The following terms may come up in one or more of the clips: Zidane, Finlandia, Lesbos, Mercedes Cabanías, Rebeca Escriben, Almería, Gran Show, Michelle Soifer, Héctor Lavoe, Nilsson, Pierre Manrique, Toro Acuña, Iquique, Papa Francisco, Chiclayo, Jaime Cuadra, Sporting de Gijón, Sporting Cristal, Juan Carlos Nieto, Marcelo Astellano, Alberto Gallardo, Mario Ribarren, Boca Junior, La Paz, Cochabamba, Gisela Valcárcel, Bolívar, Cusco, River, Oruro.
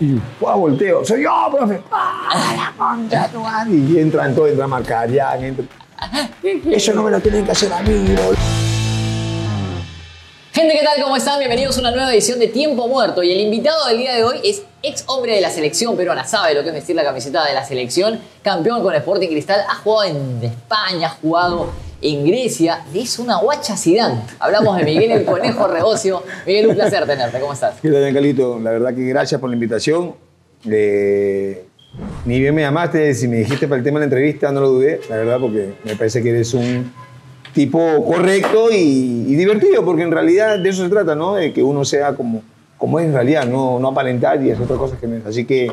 Y volteo, soy yo, profe. ¡Ah, la concha tu madre! Y entran todos, entra Marcarián, entra... Eso no me lo tienen que hacer a mí, boludo. Gente, ¿qué tal? ¿Cómo están? Bienvenidos a una nueva edición de Tiempo Muerto. Y el invitado del día de hoy es ex hombre de la selección peruana. Sabe lo que es vestir la camiseta de la selección. Campeón con Sporting Cristal. Ha jugado en España, ha jugado en Grecia. Le hizo una guacha Zidane. Hablamos de Miguel el Conejo Rebosio. Miguel, un placer tenerte. ¿Cómo estás? ¿Qué tal, Calito? La verdad que gracias por la invitación. Ni bien me llamaste, si me dijiste para el tema de la entrevista, no lo dudé. La verdad, porque me parece que eres un... tipo correcto y divertido, porque en realidad de eso se trata, ¿no? De que uno sea como es en realidad, no aparentar y hacer otras cosas que no es. Así que,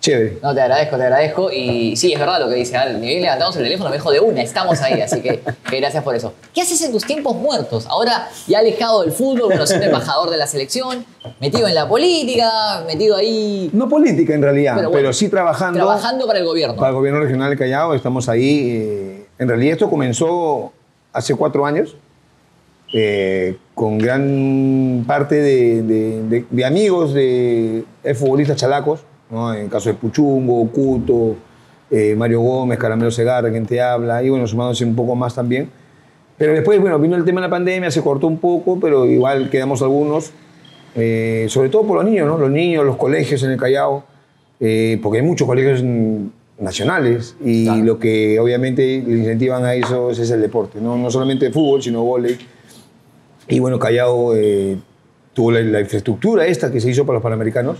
chévere. No, te agradezco. Y sí, es verdad lo que dice Al. Miguel, levantamos el teléfono, me dijo de una, estamos ahí, así que gracias por eso. ¿Qué haces en tus tiempos muertos? Ahora ya alejado del fútbol, bueno, siendo embajador de la selección, metido en la política, metido ahí... No política en realidad, pero, bueno, pero sí trabajando... Trabajando para el gobierno. Para el gobierno regional del Callao, estamos ahí. En realidad esto comenzó... hace 4 años, con gran parte de amigos de futbolistas chalacos, ¿no? En el caso de Puchungo, Cuto, Mario Gómez, Caramelo Segarra, quien te habla, y bueno, sumándose un poco más también. Pero después, bueno, vino el tema de la pandemia, se cortó un poco, pero igual quedamos algunos, sobre todo por los niños, ¿no? Los niños, los colegios en el Callao, porque hay muchos colegios... nacionales y claro, lo que obviamente le incentivan a eso es el deporte, no solamente el fútbol, sino vóley. Y bueno, Callao tuvo la infraestructura esta que se hizo para los Panamericanos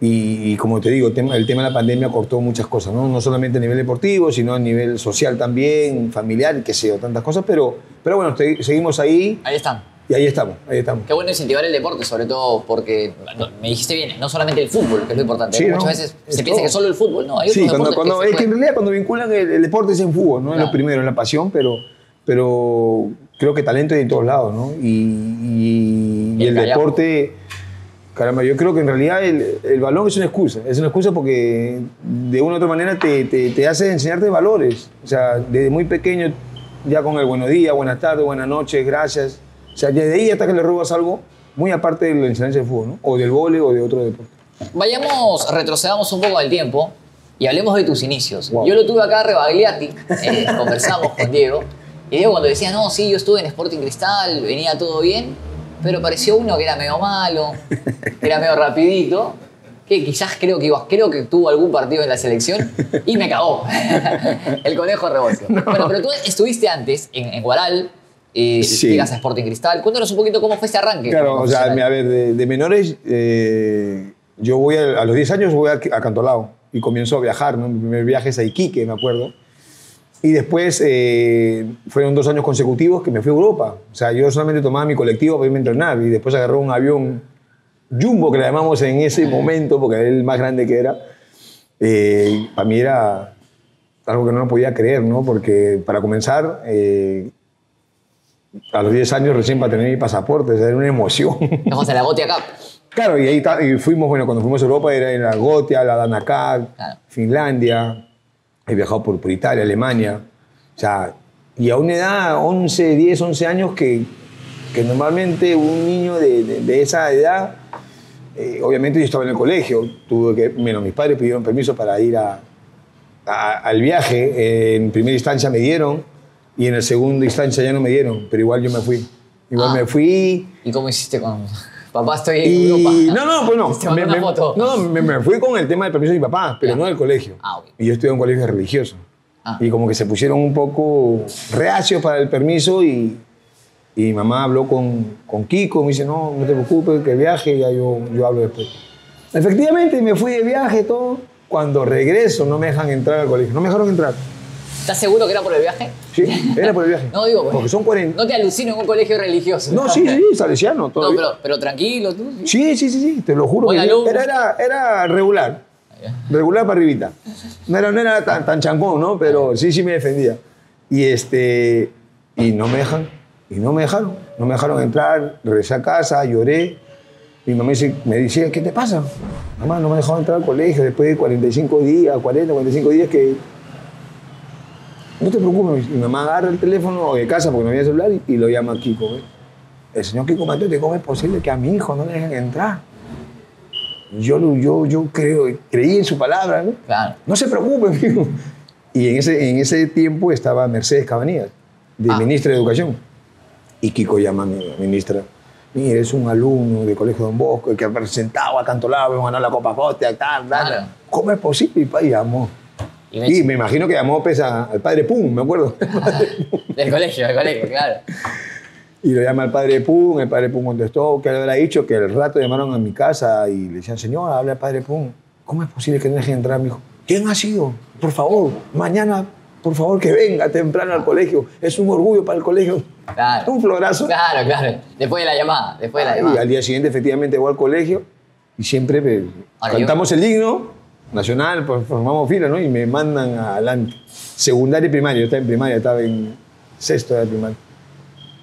y como te digo, el tema de la pandemia cortó muchas cosas, no solamente a nivel deportivo, sino a nivel social también, familiar, qué sé yo, tantas cosas, pero bueno, seguimos ahí. Ahí están. Y ahí estamos. Qué bueno incentivar el deporte, sobre todo porque, me dijiste bien, no solamente el fútbol, que es lo importante. Sí, muchas veces se piensa que solo el fútbol, no. Hay sí, que en realidad cuando vinculan el deporte es en fútbol, no es lo primero, es la pasión, pero creo que talento hay en todos lados, ¿no? Y el deporte, caramba, yo creo que en realidad el balón es una excusa. Es una excusa porque de una u otra manera te hace enseñarte valores. O sea, desde muy pequeño, ya con el buenos días, buenas tardes, buenas noches, gracias. O sea, desde ahí hasta que le robas algo, muy aparte de la enseñanza del fútbol, ¿no? O del vóley o de otro deporte. Vayamos, retrocedamos un poco al tiempo y hablemos de tus inicios. Wow. Yo lo tuve acá a Rebagliati, conversamos con Diego, y Diego cuando decía, no, sí, yo estuve en Sporting Cristal, venía todo bien, pero apareció uno que era medio malo, que era medio rapidito, que quizás creo que tuvo algún partido en la selección y me cagó. El Conejo Rebosio. No. Bueno, pero tú estuviste antes en Huaral, llegas a Sporting Cristal. Cuéntanos un poquito cómo fue ese arranque. Claro, o sea, a ver, de menores, yo voy a los 10 años voy a Cantolao y comienzo a viajar, ¿no? Mi primer viaje es a Iquique, me acuerdo. Y después fueron 2 años consecutivos que me fui a Europa. O sea, yo solamente tomaba mi colectivo para irme a entrenar y después agarró un avión Jumbo, que le llamamos en ese momento, porque era el más grande que era. Para mí era algo que no podía creer, ¿no? Porque para comenzar... a los 10 años recién para tener mi pasaporte, o sea, era una emoción. Vamos a la Gotia Cup. Claro, y ahí y fuimos, bueno, cuando fuimos a Europa era en la Gotia, la Danacar, claro. Finlandia, he viajado por Italia, Alemania, o sea, y a una edad, 11, 10, 11 años, que normalmente un niño de esa edad, obviamente yo estaba en el colegio, mis padres pidieron permiso para ir al viaje, en primera instancia me dieron, y en la segunda instancia ya no me dieron, pero igual yo me fui. ¿Y cómo hiciste con papá? Estoy en Europa. No, pues no. Me fui con el tema del permiso de mi papá, pero no del colegio. Y yo estudié en un colegio religioso. Y como que se pusieron un poco reacios para el permiso y mamá habló con Kiko, me dice, no te preocupes, que viaje, ya yo hablo después. Efectivamente, me fui de viaje, todo. Cuando regreso no me dejan entrar al colegio, no me dejaron entrar. ¿Estás seguro que era por el viaje? Sí, era por el viaje. No, digo, pues, porque son 40. No te alucino en un colegio religioso. No, sí, salesiano. Todo no, pero tranquilo tú. Sí, te lo juro. Oiga, que era regular. Regular para arribita. No era tan chancón, ¿no? Pero sí me defendía. Y no me dejaron entrar. Regresé a casa, lloré. Mi mamá me decía, ¿qué te pasa? Mamá, no me dejaron entrar al colegio después de 45 días que... No te preocupes, mi mamá agarra el teléfono de casa porque no había celular y lo llama Kiko. El señor Kiko Mateo, ¿cómo es posible que a mi hijo no le dejen entrar? Yo creí en su palabra, ¿no? Claro. No se preocupen, amigo. Y en ese tiempo estaba Mercedes Cabanías, de ministra de Educación. Y Kiko llama a mi ministra. Mire, es un alumno del Colegio Don Bosco, el que presentaba a Cantolao, ganó la Copa Costa, tal, tal. Claro. ¿Cómo es posible? Y pa, llamó. Y me imagino que llamó al padre Pum, me acuerdo. Del colegio, claro. Y lo llama al padre Pum, el padre Pum contestó, que le habrá dicho, que el rato llamaron a mi casa y le decían, señor, habla al padre Pum. ¿Cómo es posible que no deje entrar? Me dijo, ¿quién ha sido? Por favor, mañana, por favor, que venga temprano al colegio. Es un orgullo para el colegio. Claro. Un florazo. Claro, claro. Después de la llamada. Y al día siguiente, efectivamente, voy al colegio y siempre cantamos el himno nacional, pues, formamos fila, ¿no? Y me mandan adelante. Secundaria y primaria. Yo estaba en primaria, estaba en sexto de primaria.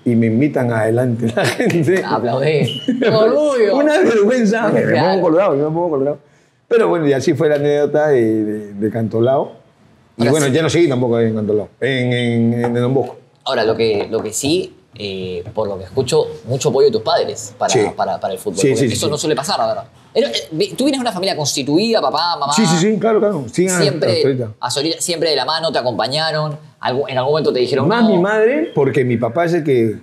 Y me invitan adelante la gente. Aplaudí. ¡Qué orgullo! Una vergüenza. Me pongo colorado. Pero bueno, y así fue la anécdota de Cantolao. Y ahora bueno, sí. Ya no seguí tampoco en Cantolao, en Don Bosco. Ahora, lo que sí, por lo que escucho, mucho apoyo de tus padres para el fútbol. Sí, eso no suele pasar, la verdad. Tú vienes de una familia constituida, papá, mamá. Sí, claro. Siempre de la mano, te acompañaron. En algún momento te dijeron más no. Mi madre, porque mi papá es el que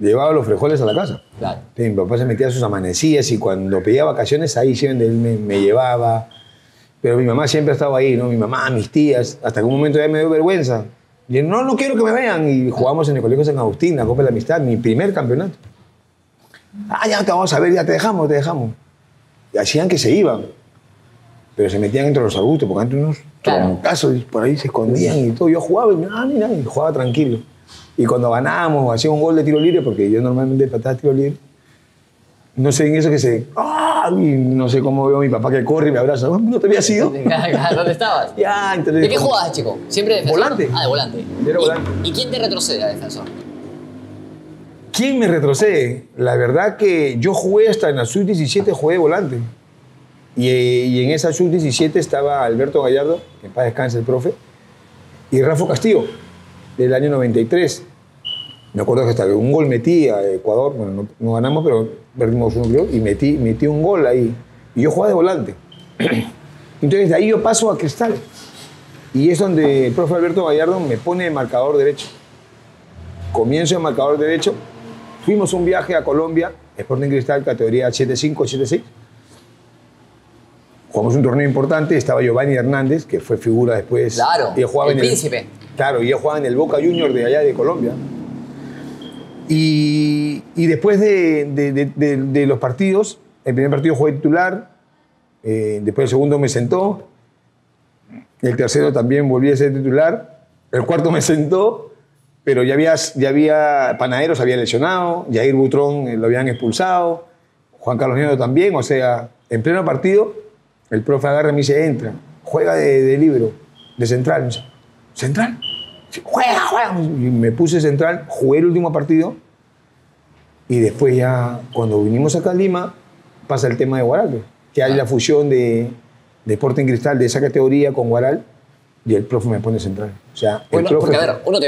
llevaba los frijoles a la casa. Claro. Entonces, mi papá se metía a sus amanecías y cuando pedía vacaciones, ahí siempre él me llevaba. Pero mi mamá siempre ha estado ahí, ¿no? Mi mamá, mis tías, hasta que un momento ya me dio vergüenza. Y no quiero que me vean. Y jugamos en el Colegio San Agustín, la Copa de la Amistad, mi primer campeonato. Ah, ya te vamos a ver, ya te dejamos. Y hacían que se iban. Pero se metían entre los arbustos, porque antes unos troncazos por ahí se escondían y todo. Yo jugaba y jugaba tranquilo. Y cuando ganábamos, hacía un gol de tiro libre, porque yo normalmente pateaba tiro libre. No sé en eso que se... ¡Ah! Y no sé cómo veo a mi papá que corre y me abraza. ¿No te había sido? ¿Dónde estabas? Ya, entonces... ¿De qué jugabas, chico? ¿Siempre defensor? Volante. Ah, de volante. Era volante. ¿Y quién te retrocede a defensor? ¿Quién me retrocede? La verdad que yo jugué hasta en la sub-17, jugué de volante. Y en esa sub-17 estaba Alberto Gallardo, que en paz descanse el profe, y Rafa Castillo, del año 93. Me acuerdo que hasta un gol metí a Ecuador, bueno, no ganamos, pero perdimos uno, creo, y metí un gol ahí. Y yo jugaba de volante. Entonces de ahí yo paso a Cristal. Y es donde el profe Alberto Gallardo me pone de marcador derecho. Comienzo de marcador derecho. Fuimos un viaje a Colombia, Sporting Cristal, categoría 7-5, 7-6. Jugamos un torneo importante, estaba Giovanni Hernández, que fue figura después. Claro, el príncipe. Claro, y yo jugaba en el Boca Junior de allá de Colombia. Y después de los partidos, el primer partido jugué titular, después el segundo me sentó, el tercero también volví a ser titular, el cuarto me sentó, pero ya había Panaderos había lesionado, Jair Butrón lo habían expulsado, Juan Carlos Nieto también, o sea, en pleno partido... El profe agarra y me dice, entra, juega de libero, de central. Me dice, ¿central? Sí, juega. Y me puse central, jugué el último partido. Y después ya, cuando vinimos acá a Lima, pasa el tema de Huaral. Que hay la fusión de Sporting Cristal, de esa categoría con Huaral. Y el profe me pone central. O sea, bueno, el profe... Porque a ver, uno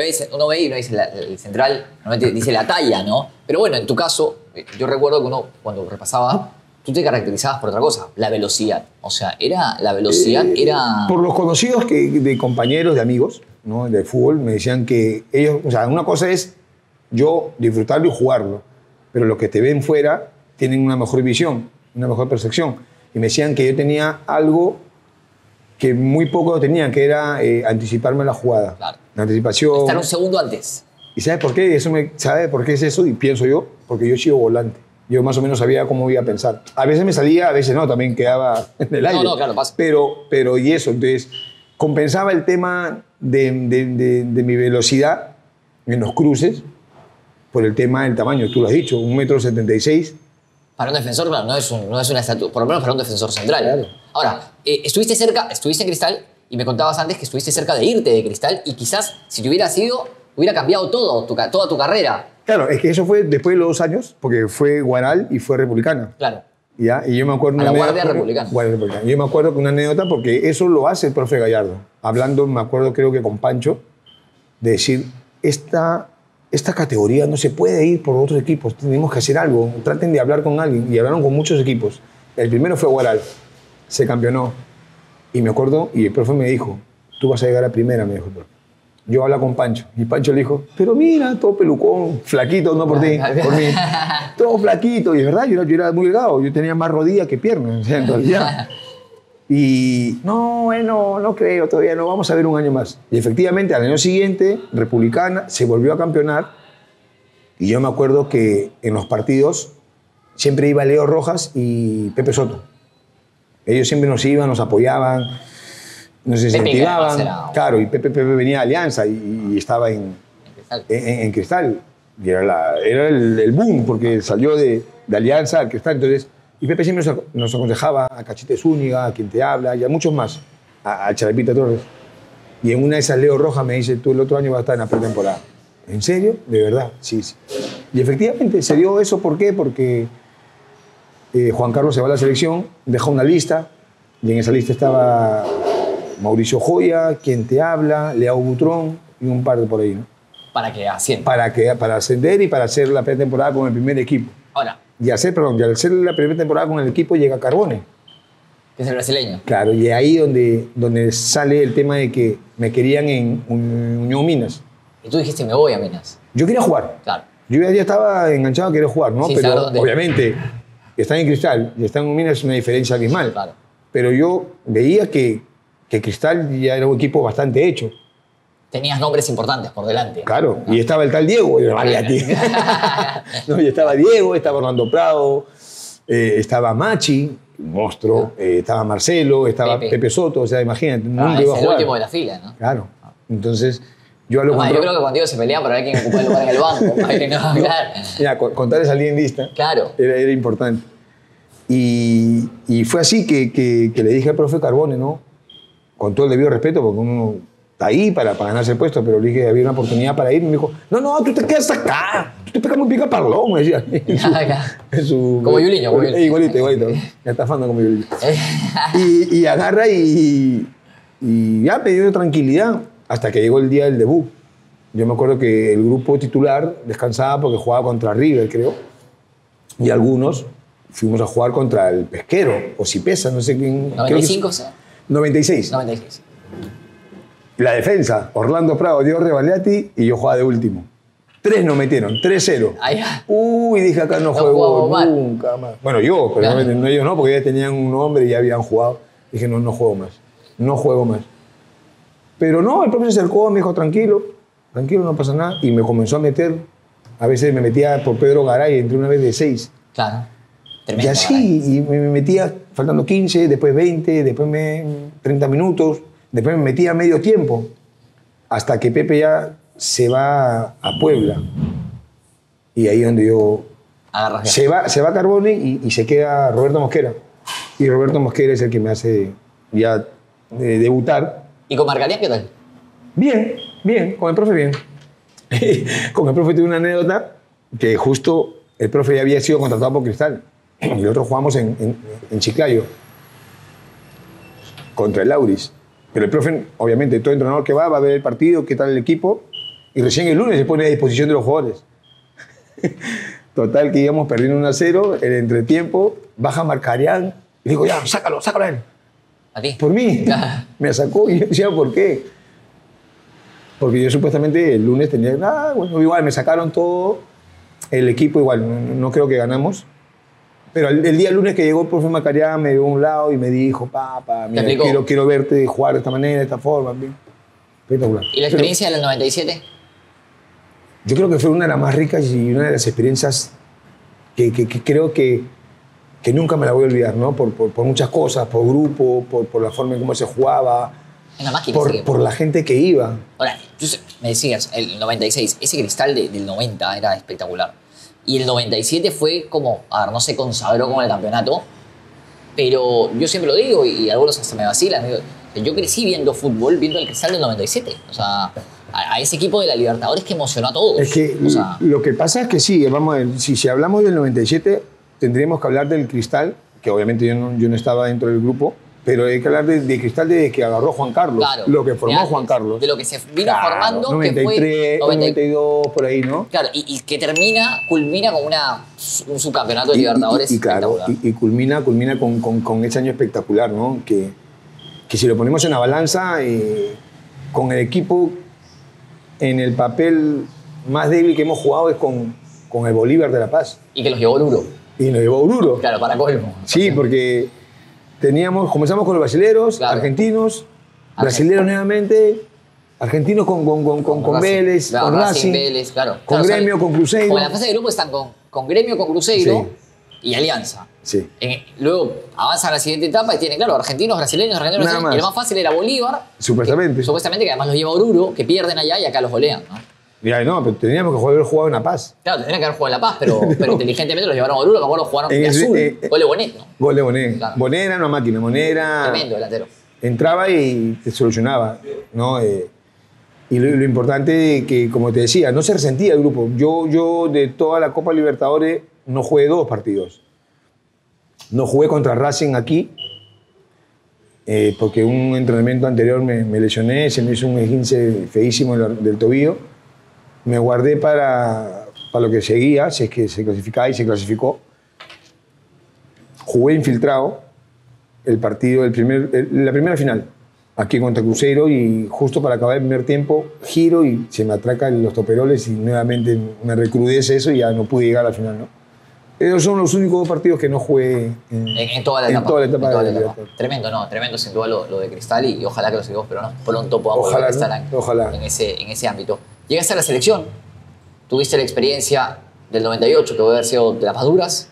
ve y uno dice el central, normalmente dice la talla, ¿no? Pero bueno, en tu caso, yo recuerdo que uno, cuando repasaba... Tú te caracterizabas por otra cosa, la velocidad. O sea, la velocidad era... Por los conocidos de compañeros, de amigos, ¿no? De fútbol, me decían que ellos... O sea, una cosa es yo disfrutarlo y jugarlo, pero los que te ven fuera tienen una mejor visión, una mejor percepción. Y me decían que yo tenía algo que muy pocos tenían, que era anticiparme la jugada. Claro. La anticipación... Estar un segundo antes. ¿Y sabes por qué? ¿Sabes por qué es eso? Y pienso yo, porque yo he sido volante. Yo más o menos sabía cómo iba a pensar. A veces me salía, a veces no, también quedaba en el aire. No, claro, pasa. Pero y eso, entonces, compensaba el tema de mi velocidad en los cruces por el tema del tamaño, tú lo has dicho, 1,76 m. Para un defensor, claro, no es una estatura, por lo menos para un defensor central. Claro. Ahora, estuviste en Cristal y me contabas antes que estuviste cerca de irte de Cristal y quizás si te hubieras ido, hubiera cambiado todo, toda tu carrera. Claro, es que eso fue después de los 2 años, porque fue Huaral y fue Republicana. Claro. ¿Ya? Y yo me acuerdo... A la Guardia Republicana. Yo me acuerdo que una anécdota, porque eso lo hace el profe Gallardo. Hablando, me acuerdo, creo que con Pancho, de decir, esta categoría no se puede ir por otros equipos, tenemos que hacer algo, traten de hablar con alguien. Y hablaron con muchos equipos. El primero fue Huaral. se campeonó. Y me acuerdo, y el profe me dijo, tú vas a llegar a primera, me dijo el profe. Yo hablaba con Pancho, y Pancho le dijo, pero mira, todo pelucón, flaquito, no por ti, por mí. Todo flaquito, y es verdad, yo era muy delgado, yo tenía más rodillas que piernas, en realidad. Y no, bueno, no creo, todavía no, vamos a ver un año más. Y efectivamente, al año siguiente, Republicana se volvió a campeonar, y yo me acuerdo que en los partidos siempre iba Leo Rojas y Pepe Soto. Ellos siempre nos iban, nos apoyaban, nos incentivaban. Claro, y Pepe venía a Alianza y estaba en Cristal. Y era el boom, porque salió de Alianza al Cristal. Entonces, y Pepe siempre nos aconsejaba a Cachete Zúñiga, a quien te habla, y a muchos más, a Charapita Torres. Y en una de esas Leo Rojas me dice, tú el otro año vas a estar en la pretemporada. ¿En serio? ¿De verdad? Sí, sí. Y efectivamente se dio eso. ¿Por qué? Porque Juan Carlos se va a la selección, dejó una lista, y en esa lista estaba Mauricio Joya, quien te habla, Leao Butrón y un par de por ahí, ¿no? Para que ascienda. Para ascender y para hacer la pretemporada con el primer equipo. Ahora. Y al hacer la primera temporada con el equipo llega Carbone. Que es el brasileño. Claro, y ahí donde sale el tema de que me querían en Unión Minas. Y tú dijiste, me voy a Minas. Yo quería jugar. Claro. Yo ya estaba enganchado a querer jugar, ¿no? Sí, pero obviamente están en Cristal y están en Minas, es una diferencia abismal. Claro. Pero yo veía que Cristal ya era un equipo bastante hecho. Tenías nombres importantes por delante. Claro, ¿no? Y estaba el tal Diego. No, y estaba Diego, estaba Orlando Prado, estaba Machi, monstruo, estaba Marcelo, estaba Pepe Soto, o sea, imagínate, nunca iba a jugar. Es el último de la fila, ¿no? Claro, entonces yo a lo yo creo que cuando ellos se peleaban para ver quién ocupaba el lugar en el banco. No, claro. Mira, contar esa lista claro. Era importante. Y fue así que le dije al profe Carbone, ¿no? Con todo el debido respeto, porque uno está ahí para ganarse el puesto, pero le dije, había una oportunidad para ir, y me dijo, no, tú te quedas acá, tú te pegas muy pica parlón, me decía. Como Yuliño. Igualito, me estafando como Yuliño. Y agarra y ya me dio tranquilidad, hasta que llegó el día del debut. Yo me acuerdo que el grupo titular descansaba porque jugaba contra River, creo, y algunos fuimos a jugar contra el Pesquero, o Sipesa, no sé quién. 95, o sea. 96. La defensa, Orlando Prado, Diego Rebagliati y yo jugaba de último. 3 nos metieron, 3-0. Uy, dije acá no juego nunca más. Bueno, yo, pero claro. No, ellos no, porque ya tenían un nombre y ya habían jugado. Dije, no juego más, no juego más. Pero no, el profe se acercó, me dijo, tranquilo, no pasa nada. Y me comenzó a meter. A veces me metía por Pedro Garay, entré una vez de 6. Claro. Tremendo, y así, y me metía faltando 15, después 20, después 30 minutos, después me metía medio tiempo, hasta que Pepe ya se va a Puebla. Y ahí es donde yo... Se va Carbone y se queda Roberto Mosquera. Y Roberto Mosquera es el que me hace ya debutar. ¿Y con Margalía qué tal? Bien, con el profe bien. Con el profe tuve una anécdota que justo el profe ya había sido contratado por Cristal. Y nosotros jugamos en Chiclayo contra el Lauris. Pero el profe, obviamente, todo entrenador que va a ver el partido, qué tal el equipo, y recién el lunes se pone a disposición de los jugadores. Total, que íbamos perdiendo 1-0, el entretiempo, baja Marcarián, y digo, ya, sácalo a él. ¿A ti? Por mí. Ya. Me sacó y yo decía, ¿por qué? Porque yo supuestamente el lunes tenía, bueno, igual, me sacaron todo el equipo, igual, no creo que ganamos. Pero el día lunes que llegó el profe Macariá me llevó a un lado y me dijo, papá, mira, quiero verte jugar de esta manera, de esta forma. Espectacular. ¿Y la experiencia del 97? Yo creo que fue una de las más ricas y una de las experiencias que creo que nunca me la voy a olvidar, ¿no? Por muchas cosas, por grupo, por la forma en cómo se jugaba, en la máquina, por la gente que iba. Ahora, tú me decías, el 96, ese Cristal del 90 era espectacular. Y el 97 fue como, no se consagró con el campeonato, pero yo siempre lo digo, y algunos hasta me vacilan, digo, yo crecí viendo fútbol, viendo el Cristal del 97, o sea, a ese equipo de la Libertadores que emocionó a todos. Es que o sea, lo que pasa es que sí, vamos a ver, si hablamos del 97, tendríamos que hablar del Cristal, que obviamente yo no estaba dentro del grupo, Pero hay que hablar de Cristal desde que agarró Juan Carlos, claro, lo que formó Juan Carlos. De lo que se vino formando, 93, que fue 92, por ahí, ¿no? Claro, y que termina, culmina con un subcampeonato de Libertadores espectacular. Claro, y culmina con ese año espectacular, ¿no? Que si lo ponemos en la balanza, con el equipo en el papel más débil que hemos jugado es con el Bolívar de La Paz. Y que nos llevó Oruro. Y nos llevó Oruro. Claro, para colmo. Sí, porque... comenzamos con los brasileros, claro, argentinos, brasileros nuevamente, argentinos con Vélez, claro, con Racing, Vélez, claro, con Gremio, o sea, con Cruzeiro. Como en la fase de grupo están con Gremio, con Cruzeiro, sí, y Alianza. Sí. Luego avanzan a la siguiente etapa y tienen, claro, argentinos, brasileños, y lo más fácil era Bolívar. Supuestamente. Que además los lleva Oruro, que pierden allá y acá los golean, ¿no? Mira, no, pero teníamos que haber jugado en La Paz. Claro, tenían que haber jugado en La Paz, pero, no, pero inteligentemente los llevaron a Oruro, luego los jugaron en azul. Gol de Bonet, ¿no? Gol de Bonet. Claro. Bonet era una máquina, Bonet era... Tremendo delantero. Entraba y te solucionaba, ¿no? Y lo importante que, como te decía, no se resentía el grupo. Yo de toda la Copa Libertadores no jugué dos partidos. No jugué contra Racing aquí, porque un entrenamiento anterior me lesioné, se me hizo un esguince feísimo del tobillo. Me guardé para lo que seguía, si es que se clasificaba, y se clasificó. Jugué infiltrado el partido, la primera final, aquí contra Cruzeiro, y justo para acabar el primer tiempo, giro y se me atracan los toperoles y nuevamente me recrudece eso y ya no pude llegar a la final, ¿no? Esos son los únicos dos partidos que no jugué en toda la etapa. Tremendo, no, tremendo sin duda lo de Cristal, y ojalá que los equipos peruanos pronto podamos volver a estar en ese ámbito. Llegaste a la selección, tuviste la experiencia del 98, que puede haber sido de las más duras,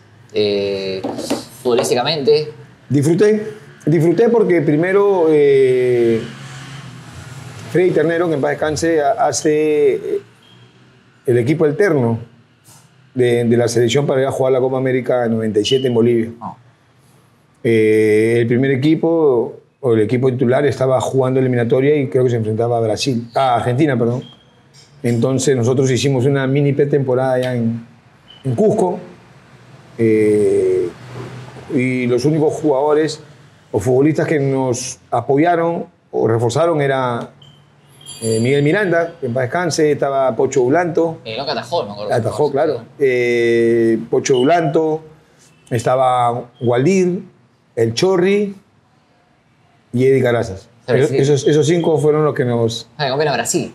futbolísticamente. Disfruté porque primero Freddy Ternero, que en paz descanse, hace el equipo alterno de la selección para ir a jugar la Copa América 97 en Bolivia. Oh. El primer equipo, o el equipo titular, estaba jugando eliminatoria y creo que se enfrentaba a Argentina, perdón. Entonces nosotros hicimos una mini pretemporada allá en Cusco, y los únicos jugadores o futbolistas que nos apoyaron o reforzaron era Miguel Miranda, que en paz descanse, estaba Pocho Dulanto. No, que atajó, me acuerdo. Atajó, claro. Pocho Dulanto, estaba Waldir, El Chorri y Eddie Carazas. Esos cinco fueron los que nos... Campeón a Brasil.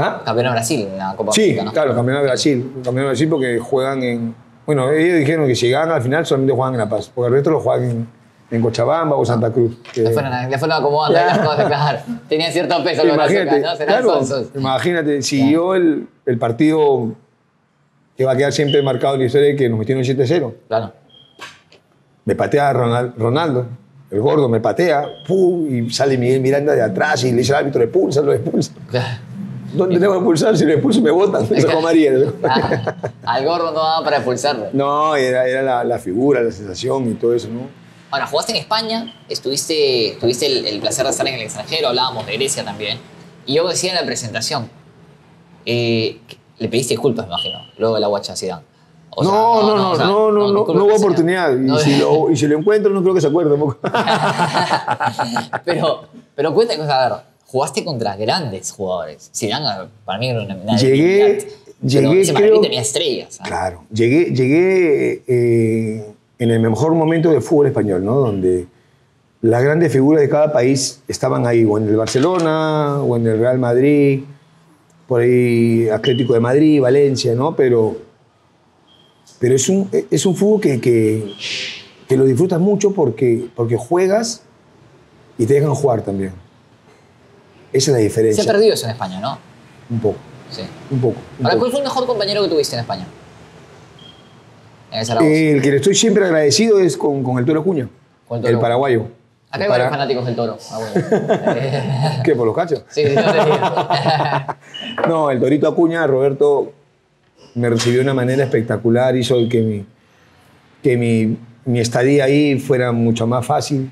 ¿Ah? Campeón a Brasil en la Copa América, ¿no? Claro, campeón a Brasil. Campeón a Brasil porque juegan en... Bueno, ellos dijeron que si llegaban al final solamente juegan en La Paz, porque el resto lo juegan en Cochabamba o Santa Cruz. Que... Le fueron acomodando las cosas, claro. Tenían cierto peso. Imagínate, ¿no? Claro, imagínate, siguió el partido que va a quedar siempre marcado en la historia, que nos metieron 7-0. Claro. Me patea Ronaldo. El gordo me patea, y sale Miguel Miranda de atrás y le dice al árbitro, lo expulsa. ¿Dónde tengo que expulsar? Si lo expulso me botan. Al gordo no daba para expulsarlo. No, era la figura, la sensación y todo eso, ¿no? Ahora, jugaste en España, tuviste el placer de estar en el extranjero, hablábamos de Grecia también. Y yo decía en la presentación, le pediste disculpas, me imagino, luego de la guachacidad. O sea, no hubo oportunidad. No, y si lo encuentro, no creo que se acuerde tampoco. pero cuéntame, a ver, jugaste contra grandes jugadores. Zidane, para mí, era una... Llegué, creo, Madrid tenía estrellas. ¿Sabes? Claro. Llegué en el mejor momento del fútbol español, ¿no? Donde las grandes figuras de cada país estaban ahí, o en el Barcelona, o en el Real Madrid, por ahí Atlético de Madrid, Valencia, ¿no? Pero es un fútbol que lo disfrutas mucho porque juegas y te dejan jugar también. Esa es la diferencia. Se ha perdido eso en España, ¿no? Un poco. Sí. Ahora, ¿cuál fue el mejor compañero que tuviste en España? En el Zaragoza. El que le estoy siempre agradecido es con el Toro Acuña, el paraguayo. Acá hay varios fanáticos del Toro. Ah, bueno. ¿Qué, por los cachos? Sí, sí, no te digo. No, el Torito Acuña, Roberto... Me recibió de una manera espectacular, hizo que mi estadía ahí fuera mucho más fácil.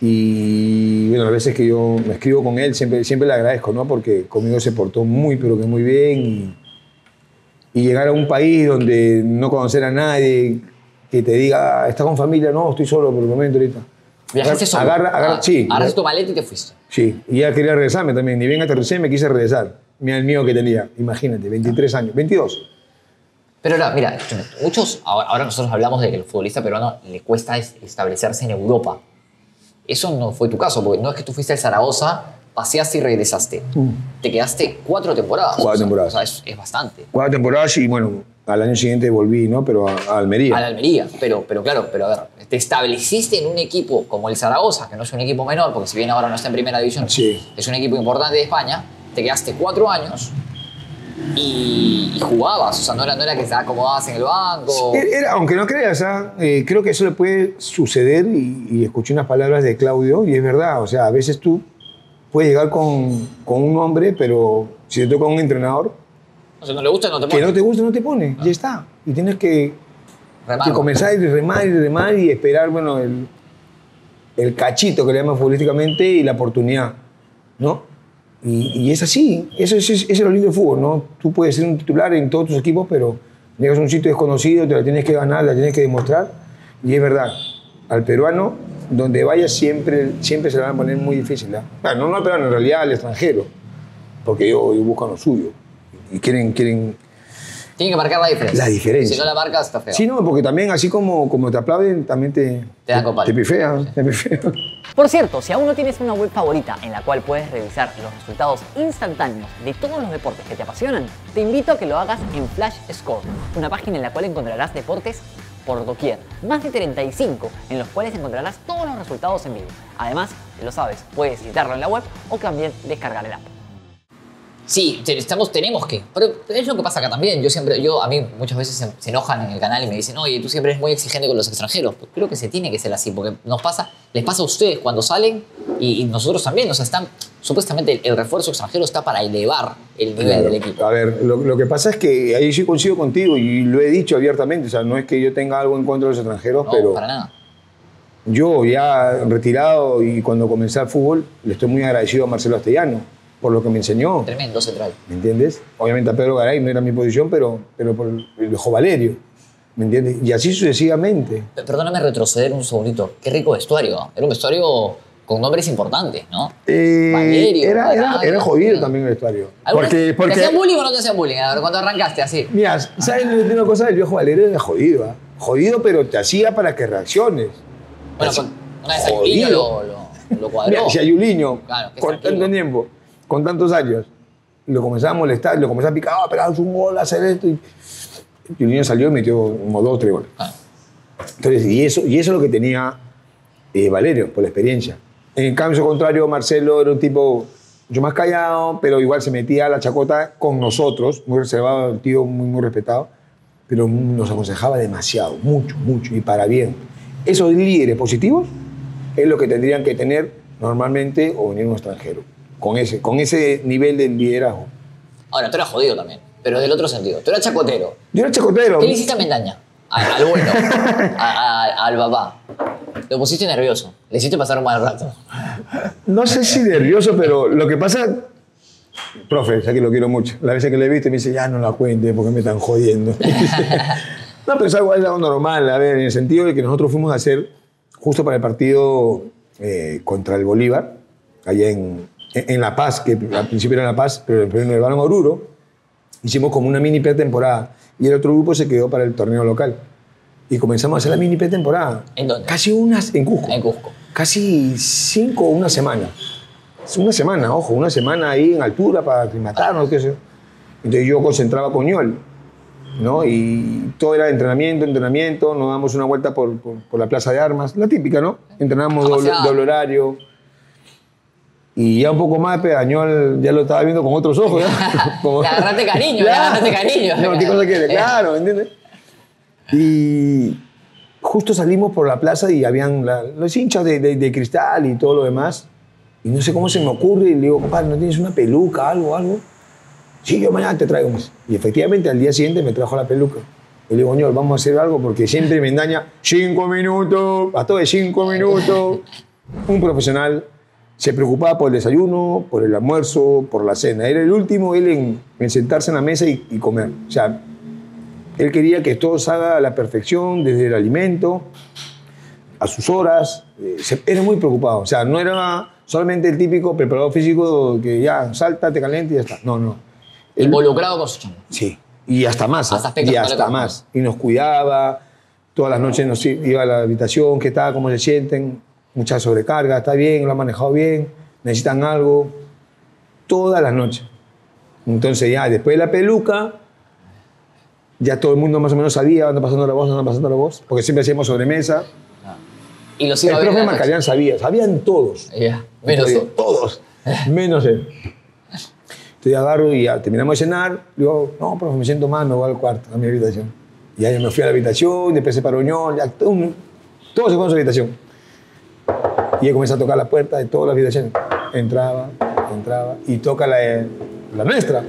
Y bueno, las veces que yo me escribo con él, siempre le agradezco, ¿no? Porque conmigo se portó muy, pero que muy bien. Y llegar a un país donde no conocer a nadie, que te diga, ¿estás con familia? No, estoy solo por el momento ahorita. Viajaste solo. Agarraste tu maleta y te fuiste. Sí, y ya quería regresarme también. Ni bien aterricé, me quise regresar. Mira el miedo que tenía. Imagínate, 23 años, 22. Pero no, mira, muchos, ahora nosotros hablamos de que el futbolista peruano le cuesta establecerse en Europa. Eso no fue tu caso, porque no es que tú fuiste a Zaragoza, paseaste y regresaste. Te quedaste 4 temporadas. 4 temporadas. O sea, es bastante. 4 temporadas y bueno, al año siguiente volví, ¿no? Pero a Almería. A la Almería, pero claro, pero a ver, te estableciste en un equipo como el Zaragoza, que no es un equipo menor, porque si bien ahora no está en primera división, sí, es un equipo importante de España. Te quedaste 4 años y jugabas, o sea, no era que te acomodabas en el banco. Era, aunque no creas, creo que eso le puede suceder y escuché unas palabras de Claudio y es verdad, o sea, a veces tú puedes llegar con un hombre, pero si te toca un entrenador, o sea, no le gusta, no te pone. Que no te gusta, no te pone, ya está. Y tienes que comenzar y remar y esperar, bueno, el cachito que le llaman futbolísticamente y la oportunidad, ¿no? Y es así, eso es lo lindo del fútbol, ¿no? Tú puedes ser un titular en todos tus equipos, pero llegas a un sitio desconocido, te la tienes que ganar, la tienes que demostrar. Y es verdad, al peruano, donde vaya siempre se la van a poner muy difícil, ¿eh? Bueno, no al peruano, en realidad al extranjero, porque ellos buscan lo suyo y tienen que marcar la diferencia. La diferencia. Si no la marcas, está feo. Sí, no, porque también así como te aplauden, también te dan copal. Te pifean. Por cierto, si aún no tienes una web favorita en la cual puedes revisar los resultados instantáneos de todos los deportes que te apasionan, te invito a que lo hagas en Flash Score, una página en la cual encontrarás deportes por doquier, más de 35, en los cuales encontrarás todos los resultados en vivo. Además, lo sabes, puedes editarlo en la web o también descargar el app. Sí, tenemos que. Pero es lo que pasa acá también. A mí muchas veces se enojan en el canal y me dicen, oye, tú siempre eres muy exigente con los extranjeros. Pues creo que se tiene que ser así, porque les pasa a ustedes cuando salen y nosotros también. O sea, supuestamente el refuerzo extranjero está para elevar el nivel del equipo. A ver, lo que pasa es que ahí sí coincido contigo y lo he dicho abiertamente. O sea, no es que yo tenga algo en contra de los extranjeros, no, pero... para nada. Yo ya retirado y cuando comencé al fútbol, le estoy muy agradecido a Marcelo Astellano por lo que me enseñó. Tremendo central. ¿Me entiendes? Obviamente a Pedro Garay no era mi posición, pero por el viejo Valerio. ¿Me entiendes? Y así sucesivamente. Perdóname retroceder un segundito. Qué rico vestuario. Era un vestuario con nombres importantes, ¿no? Valerio. Era jodido también el vestuario. Porque... ¿Te hacían bullying o no te hacían bullying? A ver, cuando arrancaste así. Mira, ¿sabes una cosa? El viejo Valerio era jodido, ¿eh? Jodido, pero te hacía para que reacciones. Bueno, una vez Ayuliño lo cuadró. Mira, si Ayuliño, claro, con tanto tiempo, con tantos años, lo comenzaba a molestar, lo comenzaba a picar, pegamos un gol, hacer esto. Y el niño salió y metió como 2 o 3 goles. Entonces, y eso es lo que tenía Valerio, por la experiencia. En cambio, contrario, Marcelo era un tipo mucho más callado, pero igual se metía a la chacota con nosotros, muy reservado, un tío muy, muy respetado, pero nos aconsejaba demasiado, mucho, y para bien. Esos líderes positivos es lo que tendrían que tener normalmente o venir un extranjero. Con ese nivel de liderazgo. Ahora, tú eras jodido también, pero del otro sentido. Tú eras chacotero. Yo era chacotero. ¿Qué le hiciste a Mendaña? Al bueno, al papá. Lo pusiste nervioso. Le hiciste pasar un mal rato. No sé si nervioso, pero lo que pasa... Profe, ya que lo quiero mucho. La vez que le viste me dice, ya no la cuente porque me están jodiendo. No, pero es algo normal. A ver, en el sentido de que nosotros fuimos a hacer justo para el partido contra el Bolívar, allá en La Paz, que al principio era La Paz, pero en el balón Oruro, hicimos como una mini pretemporada y el otro grupo se quedó para el torneo local. Y comenzamos a hacer la mini pretemporada. ¿En dónde? Casi unas en Cusco. En Cusco. Casi 5 o una semana. Una semana ahí en altura para aclimatarnos, qué sé yo. Entonces yo concentraba con Ñol, ¿no? Y todo era entrenamiento, nos damos una vuelta por la Plaza de Armas, la típica, ¿no? Entrenamos doble horario. Y ya un poco más, Pedañol ya lo estaba viendo con otros ojos. Como, agarrate cariño, agarrate cariño. No, ¿qué cosa quiere? Claro, ¿entiendes? Y justo salimos por la plaza y habían los hinchas de Cristal y todo lo demás. Y no sé cómo se me ocurre. Y le digo, compadre, ¿no tienes una peluca, algo? Sí, yo mañana te traigo. Y efectivamente, al día siguiente me trajo la peluca. Y le digo, Ñol, vamos a hacer algo porque siempre me engaña. 5 minutos, bastó de 5 minutos. Un profesional... Se preocupaba por el desayuno, por el almuerzo, por la cena. Era el último él en sentarse en la mesa y comer. O sea, él quería que todo salga a la perfección, desde el alimento a sus horas, era muy preocupado. O sea, no era solamente el típico preparador físico que ya salta, te calienta y ya está. No, no. Involucrado con su chamba. Sí, y hasta más. Hasta más. Y nos cuidaba, todas las noches nos iba a la habitación, qué tal, cómo se sienten, mucha sobrecarga, está bien, lo ha manejado bien, necesitan algo, todas las noches. Entonces ya después de la peluca, ya todo el mundo más o menos sabía, anda pasando la voz, porque siempre hacíamos sobremesa. ¿Y los iba el profe Macarián sabía, sabían todos. Yeah. Menos él. Todos, menos él. Entonces agarro y ya terminamos de cenar, digo, no, profe, me siento mal, me voy al cuarto, a mi habitación. Y ahí me fui a la habitación, después se paró Ñol, todos se fueron a su habitación. Y él comenzó a tocar la puerta de todas las habitaciones. Entraba, y toca la nuestra.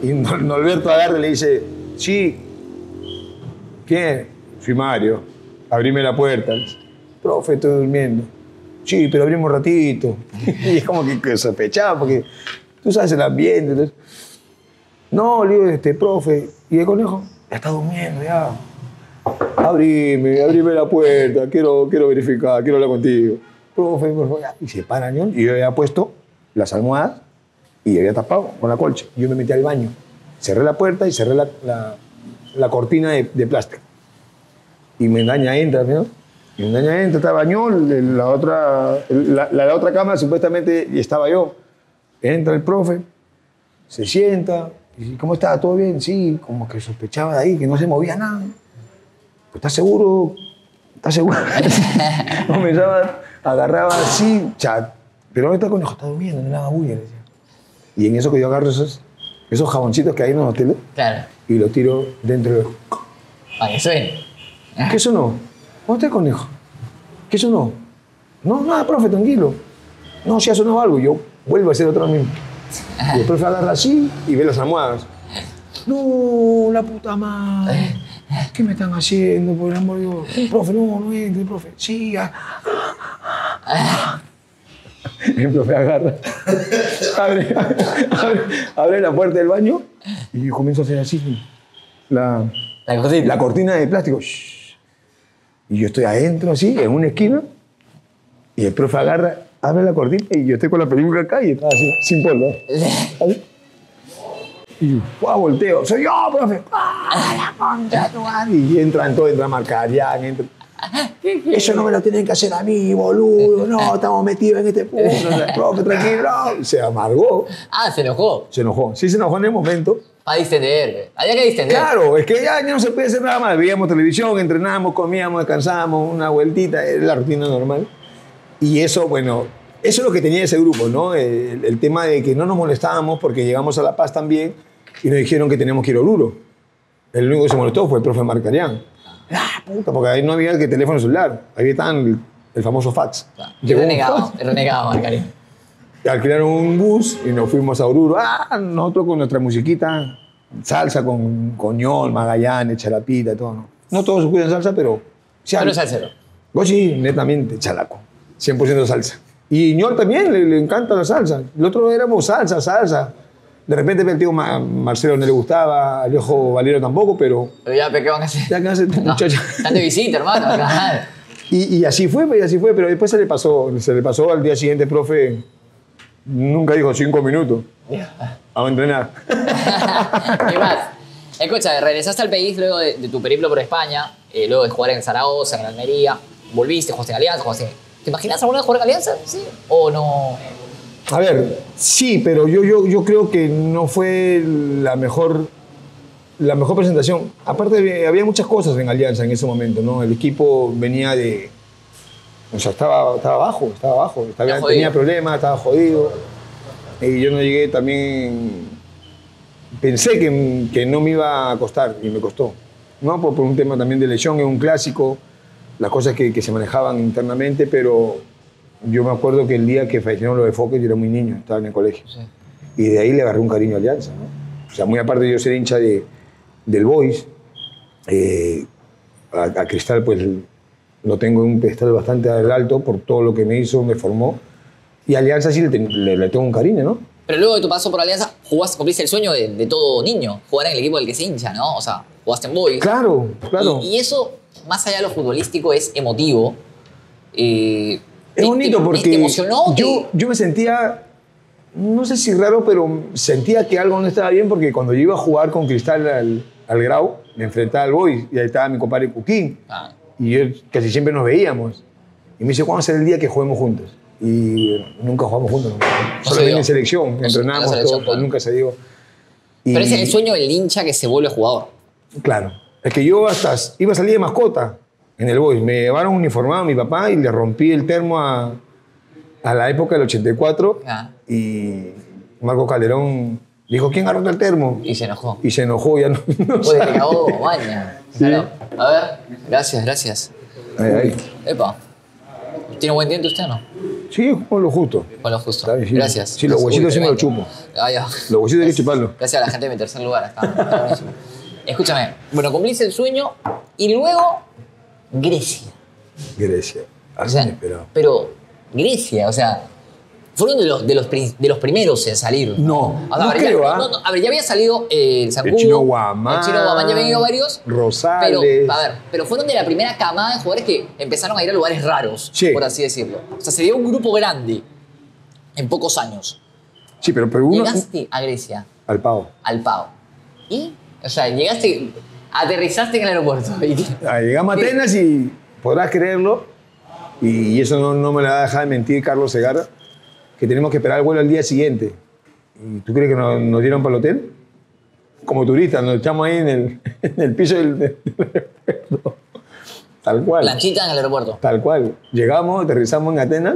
Y Norberto agarra y le dice, sí, ¿quién? Soy Mario, abrime la puerta. Profe, estoy durmiendo. Sí, pero abrimos un ratito. Y es como que sospechaba, porque tú sabes el ambiente. Entonces, no, le digo, profe, ¿y el conejo? Ya está durmiendo, ya. Abrime la puerta, quiero verificar, quiero hablar contigo. Profe, por favor, y se para Ñol, y yo había puesto las almohadas y había tapado con la colcha. Yo me metí al baño, cerré la puerta y cerré la cortina de plástico. Y Mendaña entra, ¿no? Mendaña entra, estaba Ñol, la otra cama supuestamente estaba yo. Entra el profe, se sienta, y ¿cómo está? ¿Todo bien? Sí, como que sospechaba de ahí, que no se movía nada. ¿Estás seguro? ¿Estás seguro? Comenzaba, agarraba así, chat. Pero no está conejo, está durmiendo, no le haga bulla. Y en eso que yo agarro esos jaboncitos que hay en los hoteles, claro, y los tiro dentro de... ¿Para que suene? ¿Qué sonó? ¿Cómo está el conejo? ¿Qué sonó? No, nada, profe, tranquilo. No, si ha sonado algo, yo vuelvo a hacer otro mismo. Y el profe agarra así y ve las almohadas. No, la puta madre. ¿Qué me están haciendo? Por el amor de Dios. Profe, no entre, profe. Sí, El profe agarra. abre la puerta del baño y comienza a hacer así. La cortina de plástico. Shhh. Y yo estoy adentro así, en una esquina. Y el profe agarra, abre la cortina y yo estoy con la peluca acá y estaba así, sin polvo. ¿Así? Y volteo, soy yo, profe. Y entra Marcarián, entra. Eso no me lo tienen que hacer a mí, boludo. No, estamos metidos en este punto. Profe, tranquilo. Se amargó. Ah, se enojó. Se enojó. Sí, se enojó en el momento. A distender. Había que distender. Claro, es que ya no se puede hacer nada más. Veíamos televisión, entrenábamos, comíamos, descansábamos, una vueltita. Era la rutina normal. Y eso, bueno... Eso es lo que tenía ese grupo, ¿no? El tema de que no nos molestábamos porque llegamos a La Paz también y nos dijeron que teníamos que ir a Oruro. El único que se molestó fue el profe Marcarián. ¡Ah, puta! Porque ahí no había el teléfono celular. Ahí estaba el famoso fax. Renegado Marcarián. Alquilaron un bus y nos fuimos a Oruro. ¡Ah! Nosotros con nuestra musiquita, salsa con Coñol, Magallanes, Charapita y todo, ¿no? No todos se cuidan salsa, pero... Pero salsero. Sí, netamente chalaco. 100% salsa. Y Ñor también le encanta la salsa. Nosotros éramos salsa. De repente el tío Marcelo no le gustaba, al viejo Valerio tampoco, pero... Pero ya, ¿qué van a hacer? Ya, ¿qué van a hacer, muchachos? Están de visita, hermano. Y así fue, pero después se le pasó al día siguiente, profe. Nunca dijo 5 minutos. A entrenar. ¿Qué más? Escucha, regresaste al país luego de tu periplo por España, luego de jugar en Zaragoza, en Almería. Volviste, jugaste en Alianza, ¿Te imaginas alguna vez jugar en Alianza? ¿Sí? ¿O no? A ver, sí, pero yo creo que no fue la mejor presentación. Aparte, había muchas cosas en Alianza en ese momento, ¿no? El equipo venía de... O sea, estaba abajo. Tenía problemas, estaba jodido. Y yo no llegué también... Pensé que no me iba a costar, y me costó. No, por un tema también de lesión, es un clásico... las cosas que se manejaban internamente, pero yo me acuerdo que el día que fallecieron los de Foques, yo era muy niño, estaba en el colegio. Sí. Y de ahí le agarré un cariño a Alianza, ¿no? O sea, muy aparte de yo ser hincha del Boys, a Cristal pues lo tengo en un pedestal bastante alto por todo lo que me hizo, me formó. Y a Alianza sí le tengo un cariño, ¿no? Pero luego de tu paso por Alianza, cumpliste el sueño de todo niño, jugar en el equipo del que se hincha, ¿no? O sea, jugaste en Boys. Claro. Y eso... más allá de lo futbolístico, es emotivo. Es bonito porque ¿te emocionó? Yo me sentía, no sé si raro, pero sentía que algo no estaba bien, porque cuando yo iba a jugar con Cristal al Grau, me enfrentaba al Boys y ahí estaba mi compadre Kukín. Ah. Y yo, casi siempre nos veíamos. Y me dice, ¿cuándo será el día que juguemos juntos? Y nunca jugamos juntos. Solo en selección, entrenábamos, claro. Nunca se dio. Y... pero ese es el sueño del hincha que se vuelve jugador. Claro. Es que yo hasta iba a salir de mascota en el Boys. Me llevaron uniformado a mi papá y le rompí el termo a la época del 84. Ah. Y Marco Calderón dijo, ¿quién ha roto el termo? Y se enojó. Y se enojó, ya no. Pues te cagó, baña. Sí. Claro. A ver, gracias, gracias. Ahí. Epa. ¿Tiene buen diente usted o no? Sí, con lo justo. Con lo justo. Bien, sí. Gracias. Sí, los huesitos sí me los chupo. Ah, ya. Los huesitos hay que chuparlos. Gracias a la gente de mi tercer lugar. Está buenísimo. Escúchame. Bueno, cumplís el sueño y luego Grecia. Grecia. Así me esperaba. Pero Grecia, o sea, fueron de los primeros en salir. No, o sea, no creo, ¿ah? No, a ver, ya había salido el Zancudo, el Chino Guamán, ya habían ido varios. Rosales. Pero, a ver, pero fueron de la primera camada de jugadores que empezaron a ir a lugares raros, sí, por así decirlo. O sea, se dio un grupo grande en pocos años. Sí, pero uno... Llegaste a Grecia. Al Pao. Al Pao. Y, o sea, llegaste, aterrizaste en el aeropuerto. Llegamos a Atenas y, podrás creerlo, y eso no me lo va a dejar de mentir Carlos Segarra, que tenemos que esperar el vuelo al día siguiente. ¿Y tú crees que nos dieron para el hotel? Como turistas, nos echamos ahí en el piso del aeropuerto. Tal cual. Planchita en el aeropuerto. Tal cual. Llegamos, aterrizamos en Atenas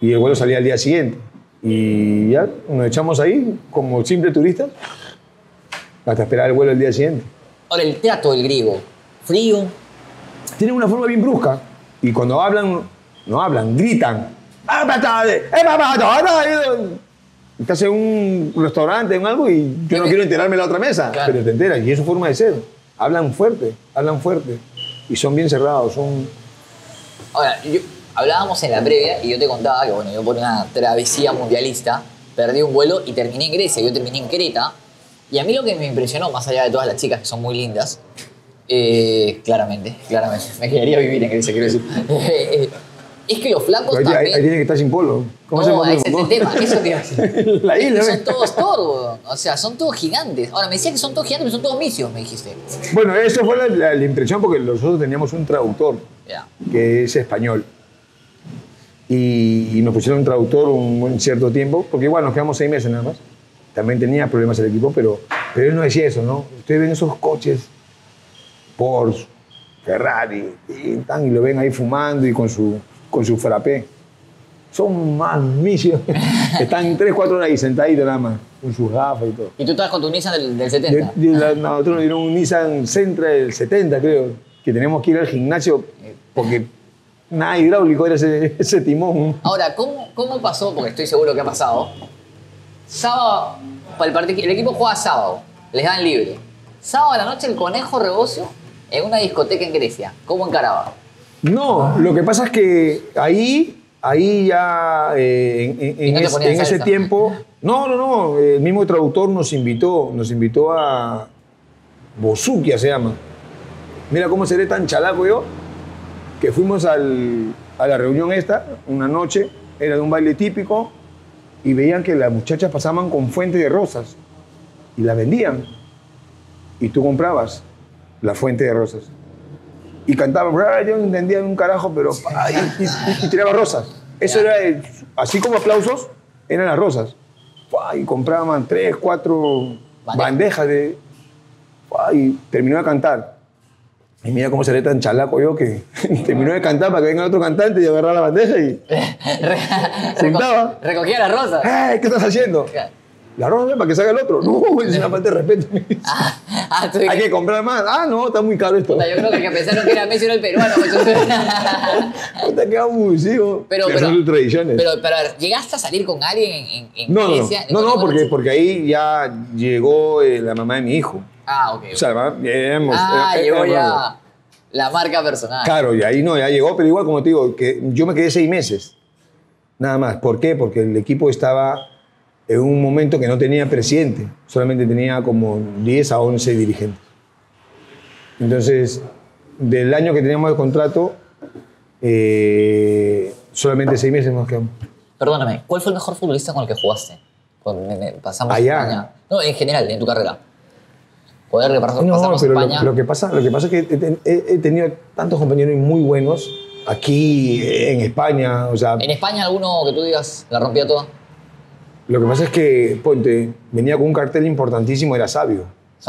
y el vuelo salía al día siguiente. Y ya nos echamos ahí, como simples turistas, hasta esperar el vuelo al día siguiente. Ahora, el trato del griego, frío. Tienen una forma bien brusca y cuando hablan, no hablan, gritan. Estás en un restaurante, en algo, y yo no quiero enterarme de la otra mesa, claro, pero te enteras, y es su forma de ser. Hablan fuerte, y son bien cerrados, son... Ahora, hablábamos en la previa, y yo te contaba que, bueno, yo por una travesía mundialista perdí un vuelo y terminé en Grecia, yo terminé en Creta, y a mí lo que me impresionó, más allá de todas las chicas que son muy lindas, claramente, me quedaría vivir en Grecia, quiero decir... Es que los flacos ahí, también... Ahí tiene que estar sin polvo. ¿Cómo no, se llama? Ese es el tema, eso te iba a decir. La isla. Son todos toros, o sea, son todos gigantes. Ahora, me decías que son todos gigantes, pero son todos misios, me dijiste. Bueno, esa fue la impresión porque nosotros teníamos un traductor, yeah, que es español. Y nos pusieron un traductor un cierto tiempo, porque igual nos quedamos 6 meses nada más. También tenía problemas el equipo, pero él no decía eso, ¿no? Ustedes ven esos coches, Porsche, Ferrari, y lo ven ahí fumando y con su frappé. Son más misios. Están 3-4 horas ahí sentaditos nada más, con sus gafas y todo. ¿Y tú estabas con tu Nissan del 70? Nosotros nos dieron un Nissan Sentra del 70, creo, que teníamos que ir al gimnasio porque nada hidráulico era ese timón. Ahora, ¿cómo pasó? Porque estoy seguro que ha pasado. Sábado, el equipo juega sábado, les dan libre. Sábado a la noche el Conejo Rebosio en una discoteca en Grecia. ¿Cómo encaraba? No, lo que pasa es que ahí ya en ese tiempo... No, el mismo traductor nos invitó a... Bosuquia se llama. Mira cómo seré tan chalaco yo, que fuimos a la reunión esta, una noche, era de un baile típico, y veían que las muchachas pasaban con fuente de rosas, y las vendían. Y tú comprabas la fuente de rosas. Y cantaban, yo no entendía un carajo, pero y tiraba rosas. Eso era, así como aplausos, eran las rosas. Y compraban 3, 4 bandejas de... Y terminó de cantar. Y mira cómo seré tan chalaco yo que terminó de cantar para que venga otro cantante y agarraba la bandeja y... Recogía las rosas. ¿Qué estás haciendo? La rosa para que salga el otro. No, es una falta de respeto. Hay que comprar más. No, está muy caro esto. Puta, yo creo que pensaron que era Messi, era el peruano. Puta, qué abusivo. Pero son sus tradiciones. Pero a ver, ¿llegaste a salir con alguien en Grecia? No, porque ahí ya llegó la mamá de mi hijo. Ok. O sea, llegó ya la marca personal. Claro, y ahí no, ya llegó. Pero igual, como te digo, que yo me quedé 6 meses. Nada más. ¿Por qué? Porque el equipo estaba... en un momento que no tenía presidente, solamente tenía como 10 a 11 dirigentes. Entonces, del año que teníamos de contrato, solamente 6 meses nos quedamos. Perdóname, ¿cuál fue el mejor futbolista con el que jugaste? Pasamos allá. España. No, en general, en tu carrera. Poder repasar, no, pasamos pero España. Lo que pasa es que he tenido tantos compañeros muy buenos aquí en España. O sea, ¿en España alguno que tú digas la rompía toda? Lo que pasa es que Ponte venía con un cartel importantísimo, era Sabio.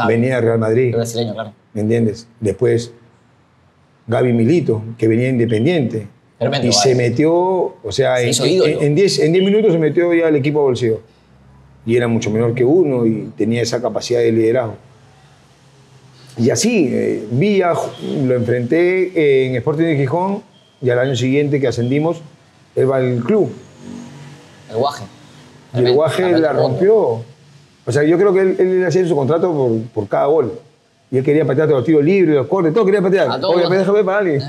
Venía de Real Madrid. Brasileño, claro. ¿Me entiendes? Después Gaby Milito, que venía Independiente. Tremendo, y se metió, o sea, en 10 minutos se metió ya el equipo de bolsillo. Y era mucho menor que uno y tenía esa capacidad de liderazgo. Y así, Villa, lo enfrenté en Sporting de Gijón y al año siguiente que ascendimos, él va al club. El Guaje. Y el Guaje la rompió. O sea, yo creo que él hacía su contrato por cada gol. Y él quería patear los tiros libres, los cortes, todo quería patear. Obviamente, déjame para alguien.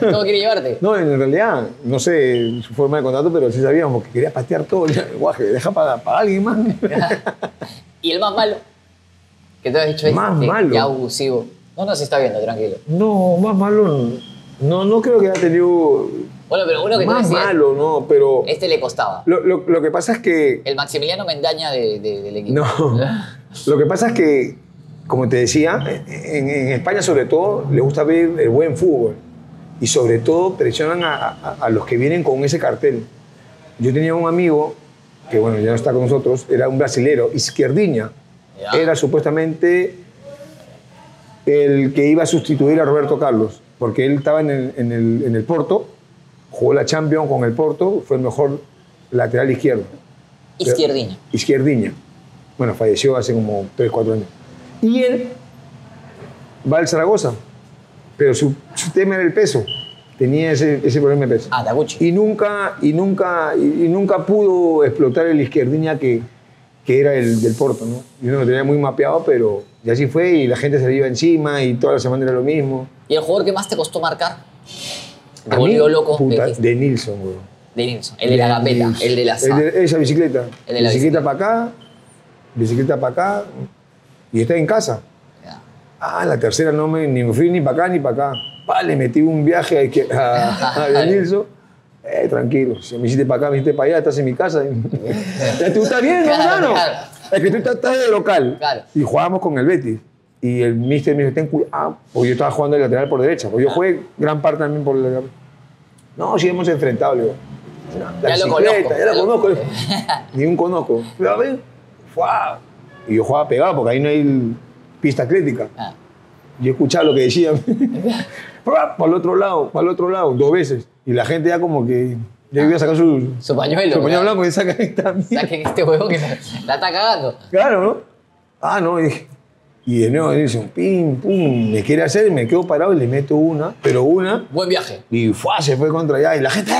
¿Todo quiere llevarte? No, en realidad, no sé su forma de contrato, pero sí sabíamos que quería patear todo. El Guaje, deja para alguien más. ¿Y el más malo? Que te has dicho eso. Más malo. Que abusivo. No, no se está viendo, tranquilo. No, más malo. No creo que haya tenido. Bueno, pero uno que más decías, malo, no, pero. Este le costaba. Lo que pasa es que. El Maximiliano Mendaña del equipo. No. Lo que pasa es que, como te decía, en España, sobre todo, le gusta ver el buen fútbol. Y sobre todo, presionan a los que vienen con ese cartel. Yo tenía un amigo, que bueno, ya no está con nosotros, era un brasilero, Izquierdiña. Ya. Era supuestamente el que iba a sustituir a Roberto Carlos, porque él estaba en el Porto, jugó la Champions con el Porto, fue el mejor lateral izquierdo. Izquierdiña. Izquierdiña. Bueno, falleció hace como 3 o 4 años. Y él va al Zaragoza, pero su tema era el peso. Tenía ese problema de peso. Ah, Taguchi. Y nunca pudo explotar el Izquierdiña que era el del Porto, ¿no? Yo no lo tenía muy mapeado, pero ya así fue y la gente se le iba encima y toda la semana era lo mismo. ¿Y el jugador que más te costó marcar? Te volvió loco. Puta, de Nilsson, güey. De Nilsson, el de la gambeta, el de la esa bicicleta. El de la bicicleta para acá, bicicleta para acá y está en casa. Yeah. Ah, la tercera no me ni fui ni para acá ni para acá. Pa, le metí un viaje a De Nilsson. Tranquilo, si me hiciste para acá, me hiciste para allá, estás en mi casa. ¿Tú estás bien, hermano? Claro. Es que tú estás de local. Claro. Y jugábamos con el Betis. Y el míster me dijo, ten cuidado. Ah, porque yo estaba jugando de lateral por derecha. Porque yo jugué gran parte también por lateral. No, si hemos enfrentado, le digo. La bicicleta, ya lo conozco. Ni un conozco. Pero a ver, ¡guau! Y yo jugaba pegado porque ahí no hay pista atlética. Ah. Yo escuchaba lo que decían. para el otro lado, 2 veces. Y la gente ya como que ya iba a sacar su pañuelo. Su pañuelo blanco y saca esta mierda. Saquen este huevón que la está cagando. Claro, ¿no? Ah, no. Y de nuevo dice un pim, pum, me quiere hacer, me quedo parado y le meto una, pero una. Buen viaje. Y ¡fua! Se fue contra allá y la gente.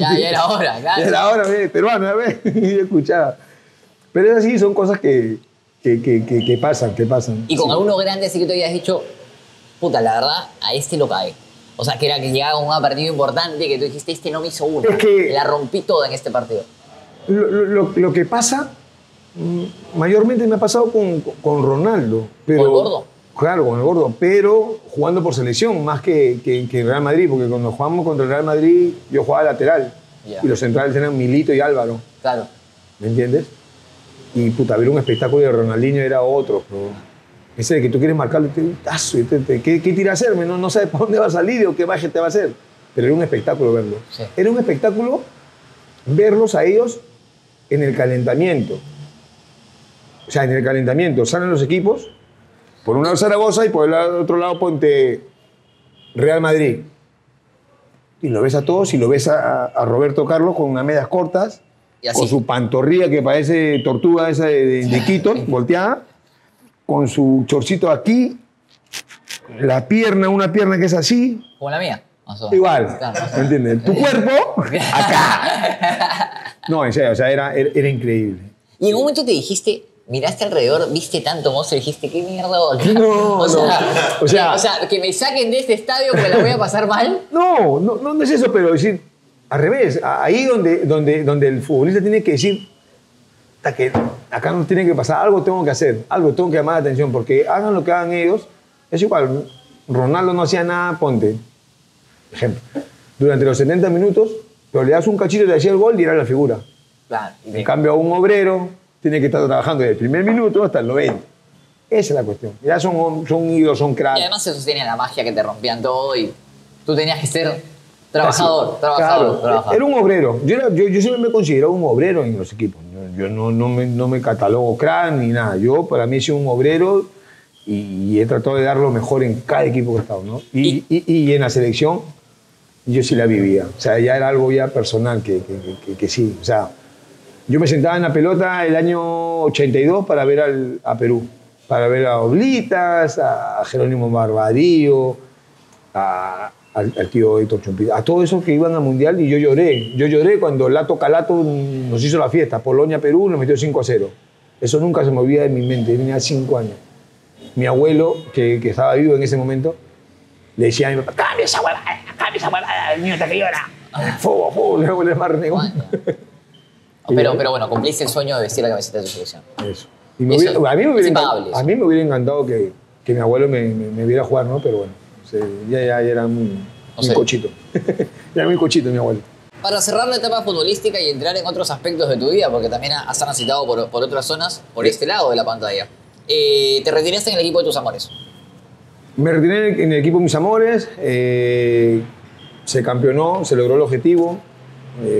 Ya era hora, claro. Ya era hora, ve, peruano, ve. Y yo escuchaba. Pero es así, son cosas que pasan, que pasan. Y con sí. Algunos grandes sí que te habías dicho, puta, la verdad, a este lo cae. O sea, que era que llegaba un partido importante que tú dijiste, este no me hizo uno. Es que la rompí toda en este partido. Lo que pasa, mayormente me ha pasado con Ronaldo. Pero, ¿con el gordo? Claro, con el gordo, pero jugando por selección, más que Real Madrid, porque cuando jugamos contra el Real Madrid, yo jugaba lateral. Yeah. Y los centrales eran Milito y Álvaro. Claro. ¿Me entiendes? Y puta, ver un espectáculo de Ronaldinho era otro, bro. Ese de que tú quieres marcarle, ¿qué tira a hacerme? No sabes para dónde va a salir o qué baje te va a hacer. Pero era un espectáculo verlo. Sí. Era un espectáculo verlos a ellos en el calentamiento. O sea, en el calentamiento. Salen los equipos, por un lado Zaragoza y por el otro lado Ponte Real Madrid. Y lo ves a todos y lo ves a Roberto Carlos con unas medias cortas, con su pantorrilla que parece tortuga esa de Quito, volteada. Con su chorcito aquí, la pierna, una pierna que es así. Como la mía. Igual, claro. ¿Me entiendes? Tu cuerpo, acá. No, en serio, o sea, era increíble. Y en un momento te dijiste, miraste alrededor, viste tanto mozo y dijiste, ¿qué mierda? No, o sea, que me saquen de este estadio porque la voy a pasar mal. No es eso, pero decir, al revés, ahí donde el futbolista tiene que decir, hasta que acá nos tiene que pasar, algo tengo que hacer, algo tengo que llamar la atención, porque hagan lo que hagan ellos, es igual. Ronaldo no hacía nada, ponte, ejemplo, durante los 70 minutos, pero le das un cachito, te hacía el gol y era la figura. Claro, en cambio, a un obrero tiene que estar trabajando desde el primer minuto hasta el 90. Esa es la cuestión. Ya son ídolos, son cracks. Y además se sostiene la magia que te rompían todo y tú tenías que ser trabajador, trabajador. Era un obrero. Yo siempre me he considerado un obrero en los equipos. Yo no me catalogo crack ni nada. Yo, para mí, he sido un obrero y he tratado de dar lo mejor en cada equipo que he estado, ¿no? Y en la selección, yo sí la vivía. O sea, ya era algo ya personal que sí. O sea, yo me sentaba en la pelota el año 82 para ver a Perú, para ver a Oblitas, a Jerónimo Barbadío, al tío Héctor Chumpita, a todos esos que iban al Mundial, y yo lloré. Yo lloré cuando Lato Calato nos hizo la fiesta. Polonia-Perú nos metió 5-0. Eso nunca se me olvida de mi mente. Yo tenía 5 años. Mi abuelo, que estaba vivo en ese momento, le decía a mi papá, ¡cambia esa huevada! ¡Cambia esa huevada! ¡El niño está que llora! ¡Fuego, fuego! Le voy a más renegón. Pero bueno, cumpliste el sueño de vestir la camiseta de tu selección. Eso. Y a mí me hubiera encantado que mi abuelo me viera jugar, ¿no? Pero bueno, o sea, ya era muy cochito. Era muy cochito mi abuelo. Para cerrar la etapa futbolística y entrar en otros aspectos de tu vida, porque también has transitado por otras zonas, por este lado de la pantalla, ¿te retiraste en el equipo de tus amores? Me retiré en el equipo de mis amores, se campeonó, se logró el objetivo.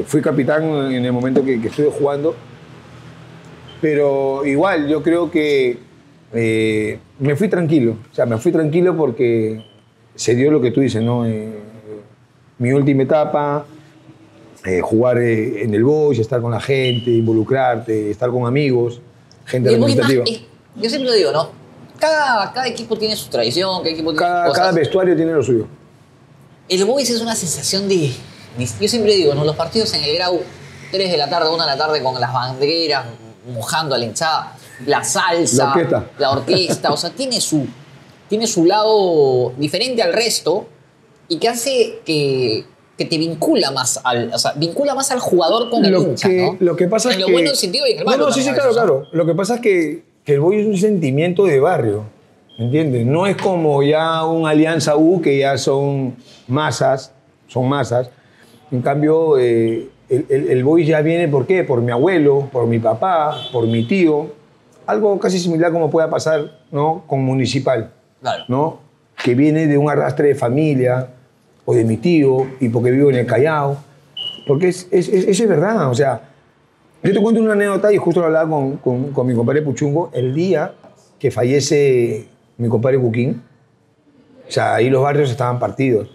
Fui capitán en el momento que estuve jugando, pero igual yo creo que me fui tranquilo, o sea, me fui tranquilo porque se dio lo que tú dices, ¿no? Mi última etapa, jugar en el Boys, estar con la gente, involucrarte, estar con amigos, gente representativa. Yo siempre lo digo, ¿no? Cada equipo tiene su tradición, cada equipo tiene sus cosas. Cada vestuario tiene lo suyo. El Boys es una sensación de... Yo siempre digo, ¿no? Los partidos en el Grau, 3 de la tarde, 1 de la tarde, con las banderas, mojando a la hinchada, la salsa, la orquesta, o sea, tiene su lado diferente al resto y que hace que te vincula más al jugador con el hincha, ¿no? Lo que pasa es que... En lo bueno del sentido y en el malo. No, sí, sí, claro, claro. Lo que pasa es que el Boy es un sentimiento de barrio, ¿entiendes? No es como ya un Alianza U, que ya son masas. En cambio, el Boys ya viene, ¿por qué? Por mi abuelo, por mi papá, por mi tío. Algo casi similar como pueda pasar, ¿no? Con Municipal, claro, ¿no? Que viene de un arrastre de familia o de mi tío y porque vivo en el Callao. Porque es verdad, o sea, yo te cuento una anécdota y justo lo hablaba con mi compadre Puchungo el día que fallece mi compadre Kukín. O sea, ahí los barrios estaban partidos.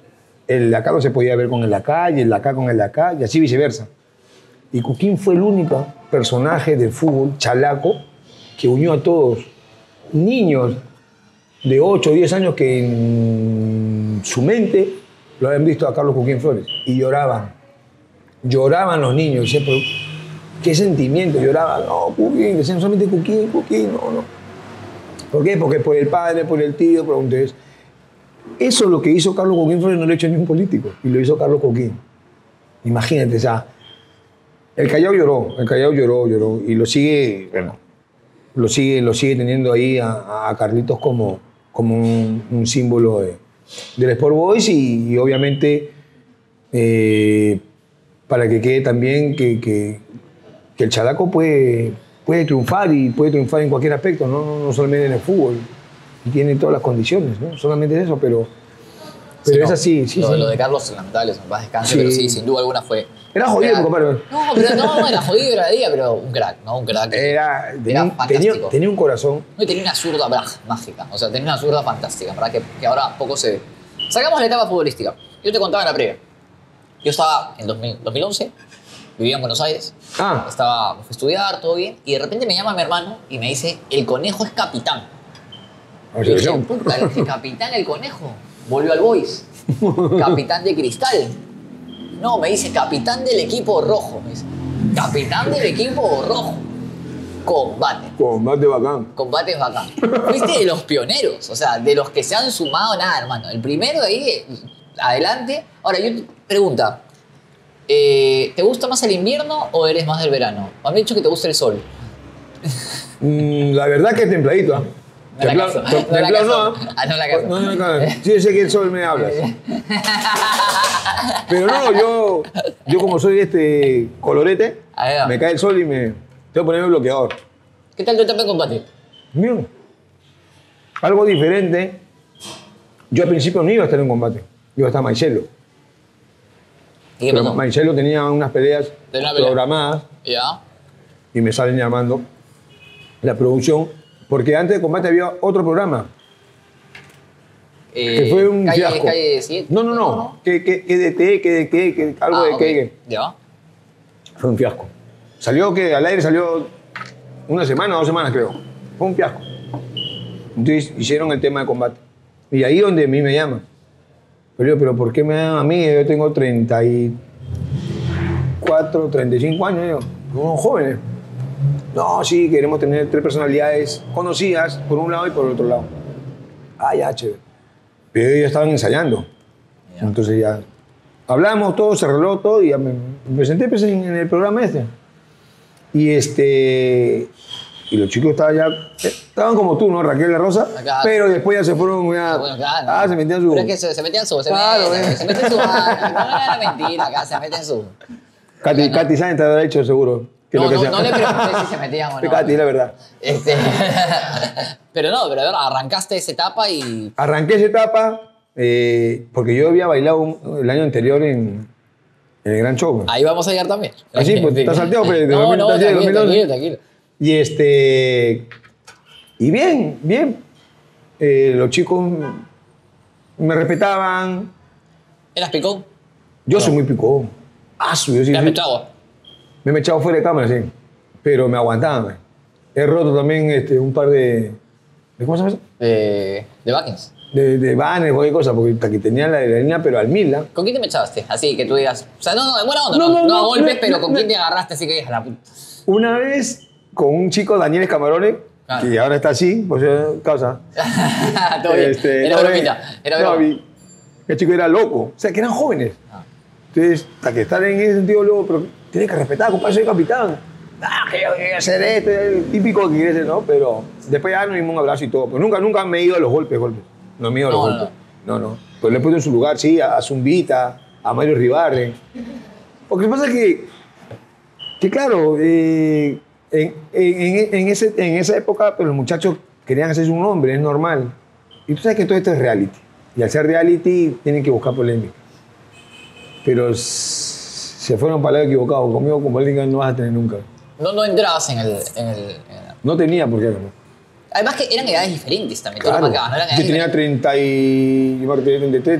El de acá no se podía ver con el de acá, y el de acá con el de acá, y así viceversa. Y Kukín fue el único personaje del fútbol chalaco que unió a todos. Niños de 8 o 10 años que en su mente lo habían visto a Carlos Kukín Flores y lloraban. Lloraban los niños. Siempre, qué sentimiento, lloraban. No, Kukín, decían solamente Kukín, Kukín, no, no. ¿Por qué? Porque por el padre, por el tío, por ustedes. Eso es lo que hizo Carlos Kukín Flores, no lo ha hecho ningún político. Y lo hizo Carlos Kukín. Imagínate, o sea, el Callao lloró. Y lo sigue, bueno, lo sigue teniendo ahí a Carlitos como un símbolo del Sport Boys. Y obviamente, para que quede también que el chalaco puede triunfar y puede triunfar en cualquier aspecto, no solamente en el fútbol. Y tiene todas las condiciones, ¿no? Solamente eso, pero sí, no, es así. Sí, lo de Carlos, lamentable, en paz descanse, sí, pero sí, sin duda alguna fue... Era jodido, compadre. No, era jodido, era de día, pero un crack, ¿no? Un crack. Era fantástico. Tenía un corazón. No, y tenía una zurda mágica, o sea, tenía una zurda fantástica, ¿verdad? Que ahora poco se ve. Sacamos la etapa futbolística. Yo te contaba en la previa. Yo estaba en 2011, vivía en Buenos Aires, fui a estudiar, todo bien, y de repente me llama mi hermano y me dice, el Conejo es capitán. Y dije, puta, capitán el Conejo volvió al Boys, capitán de Cristal, no, me dice capitán del equipo rojo, me dice capitán del equipo rojo, combate bacán. Fuiste de los pioneros, o sea, de los que se han sumado, nada, hermano, el primero de ahí adelante. Ahora yo te pregunta, ¿te gusta más el invierno o eres más del verano? Me han dicho que te gusta el sol. La verdad que es templadito. No la caso. Sí, sé que el sol me habla. Pero no, yo como soy este colorete, me cae el sol y me tengo que ponerme bloqueador. ¿Qué tal tu etapa en Combate? Mío. Algo diferente. Yo al principio no iba a estar en Combate. Iba a estar Maicelo. ¿Y qué pasó? Maicelo tenía unas peleas programadas. Ya. Y me salen llamando la producción. Porque antes de Combate había otro programa. Que fue un fiasco. ¿Calle 7? No. Algo de qué. Ya. Fue un fiasco. Salió que al aire salió una semana, 2 semanas creo. Fue un fiasco. Entonces hicieron el tema de Combate. Y ahí es donde a mí me llaman. Pero yo, ¿pero por qué me llaman a mí? Yo tengo 34, 35 años. Somos jóvenes. No, sí, queremos tener 3 personalidades conocidas por un lado y por el otro lado. Ah, ya, chévere. Pero ellos ya estaban ensayando. Yeah. Entonces ya hablamos, todo se arregló, todo, y ya me presenté en el programa este. Y los chicos estaban ya... Estaban como tú, ¿no? Raquel La Rosa. Acá, pero después ya se fueron... Ya, bueno, claro, se metían su... Pero es que se metían su... Claro, se meten su... No era mentira, acá se meten su... Katy Sáenz te habrá hecho seguro. No le pregunté si se metían o no. Katy, la verdad. Pero arrancaste esa etapa y... Arranqué esa etapa porque yo había bailado el año anterior en el Gran Show. Ahí vamos a llegar también. Así, pues estás salteado, pero... No, tranquilo. Y y bien. Los chicos me respetaban. ¿Eras picón? Yo soy muy picón. ¿Te has mechado? Me he echado fuera de cámara, sí. Pero me aguantaban. He roto también un par de ¿cómo se llama? De banners. De banners, cualquier cosa, porque tenían la adrenalina, pero al mil. ¿Con quién te mechaste? Así que tú digas. O sea, no, de buena onda. No a golpes, pero ¿con quién te agarraste? Así que digas la puta. Una vez con un chico, Daniel Escamarone, claro, que ahora está así, pues causa. Todo bien. Era bromita. El chico era loco. O sea, que eran jóvenes. Entonces, hasta que estar en ese sentido luego, pero tienes que respetar, compadre, soy capitán. Ah, que yo quiero hacer esto, el típico que quieres, ¿no? Pero después ya nos dimos un abrazo y todo. Pero nunca me he ido a los golpes. No me he ido a los golpes. No. Pero le he puesto en su lugar, sí, a Zumbita, a Mario Ribarren. Porque pasa que claro, en esa época, pues, los muchachos querían hacerse un hombre, es normal. Y tú sabes que todo esto es reality. Y al ser reality, tienen que buscar polémica. Pero se fueron para el lado equivocado. Conmigo, como alguien, no vas a tener nunca. No entrabas en el... No tenía por qué. Además que eran edades diferentes también. Claro. Yo tenía 33,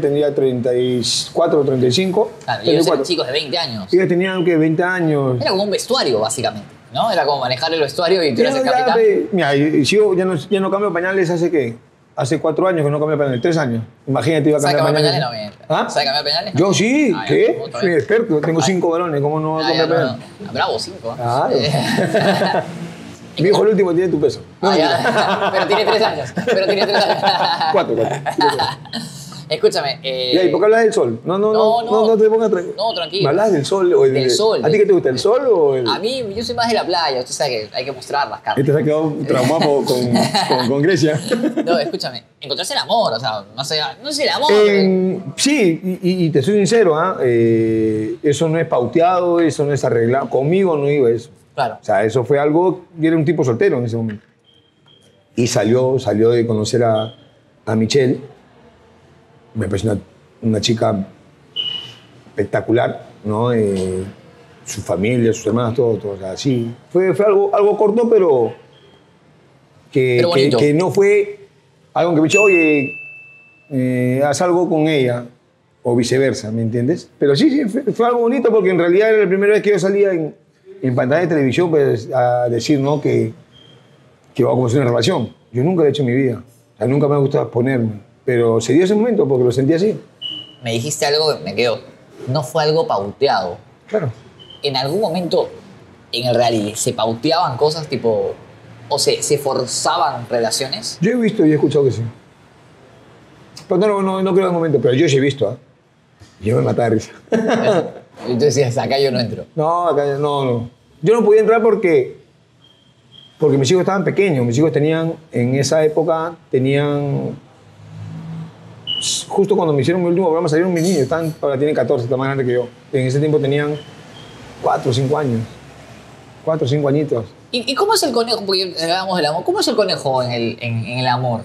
tenía 34, 35. Claro, y ellos eran chicos de 20 años. Ellos tenían, ¿qué? 20 años. Era como un vestuario, básicamente, ¿no? Era como manejar el vestuario y tú eras el capitán. Mira, yo ya no cambio pañales hace, ¿qué? Hace 4 años que no cambié pañales, 3 años. Imagínate, iba a cambiar pañales. ¿Ah? ¿Sabes cambiar pañales? Yo sí, ¿qué? Soy experto, tengo 5 varones, ¿cómo no voy a cambiar pañales? Bravo, 5. Claro. Mi hijo el último tiene tu peso. Pero tiene 3 años. 4. Escúchame. ¿Y por qué hablas del sol? No te pongas tranquilo. No, tranquilo. ¿Me hablas del sol? O del sol. ¿A ti qué te gusta, el sol o el...? A mí, yo soy más de la playa. Usted sabe que hay que mostrar las cartas. Este se ha quedado traumado con Grecia. No, escúchame. Encontrarse el amor, o sea, no es el amor. Sí, y te soy sincero, eso no es pauteado, eso no es arreglado. Conmigo no iba eso. Claro. O sea, eso fue algo... Yo era un tipo soltero en ese momento. Y salió de conocer a Michelle. Me pareció una chica espectacular, ¿no? Su familia, sus hermanas, todo. O sea, sí. Fue algo corto, pero... Que no fue algo que me dijo, oye, haz algo con ella. O viceversa, ¿me entiendes? Pero sí, fue algo bonito, porque en realidad era la primera vez que yo salía en pantalla de televisión, pues, a decir, ¿no?, que va a comenzar una relación. Yo nunca lo he hecho en mi vida. O sea, nunca me ha gustado exponerme. Pero se dio ese momento porque lo sentí así. Me dijiste algo que me quedó. No fue algo pauteado. Claro. En algún momento, en el reality, ¿se pauteaban cosas tipo... o se forzaban relaciones? Yo he visto y he escuchado que sí. Pero no creo en el momento, pero yo sí he visto, ¿eh? Yo me mataba de risa. Entonces, acá yo no entro. No, acá no. Yo no podía entrar porque porque mis hijos estaban pequeños, mis hijos tenían, en esa época, tenían, justo cuando me hicieron mi último programa salieron mis niños, están, ahora tienen 14, están más grandes que yo. En ese tiempo tenían 4 o 5 años, 4 o 5 añitos. ¿Y cómo es el conejo? Porque hablábamos del amor, ¿cómo es el conejo en el amor?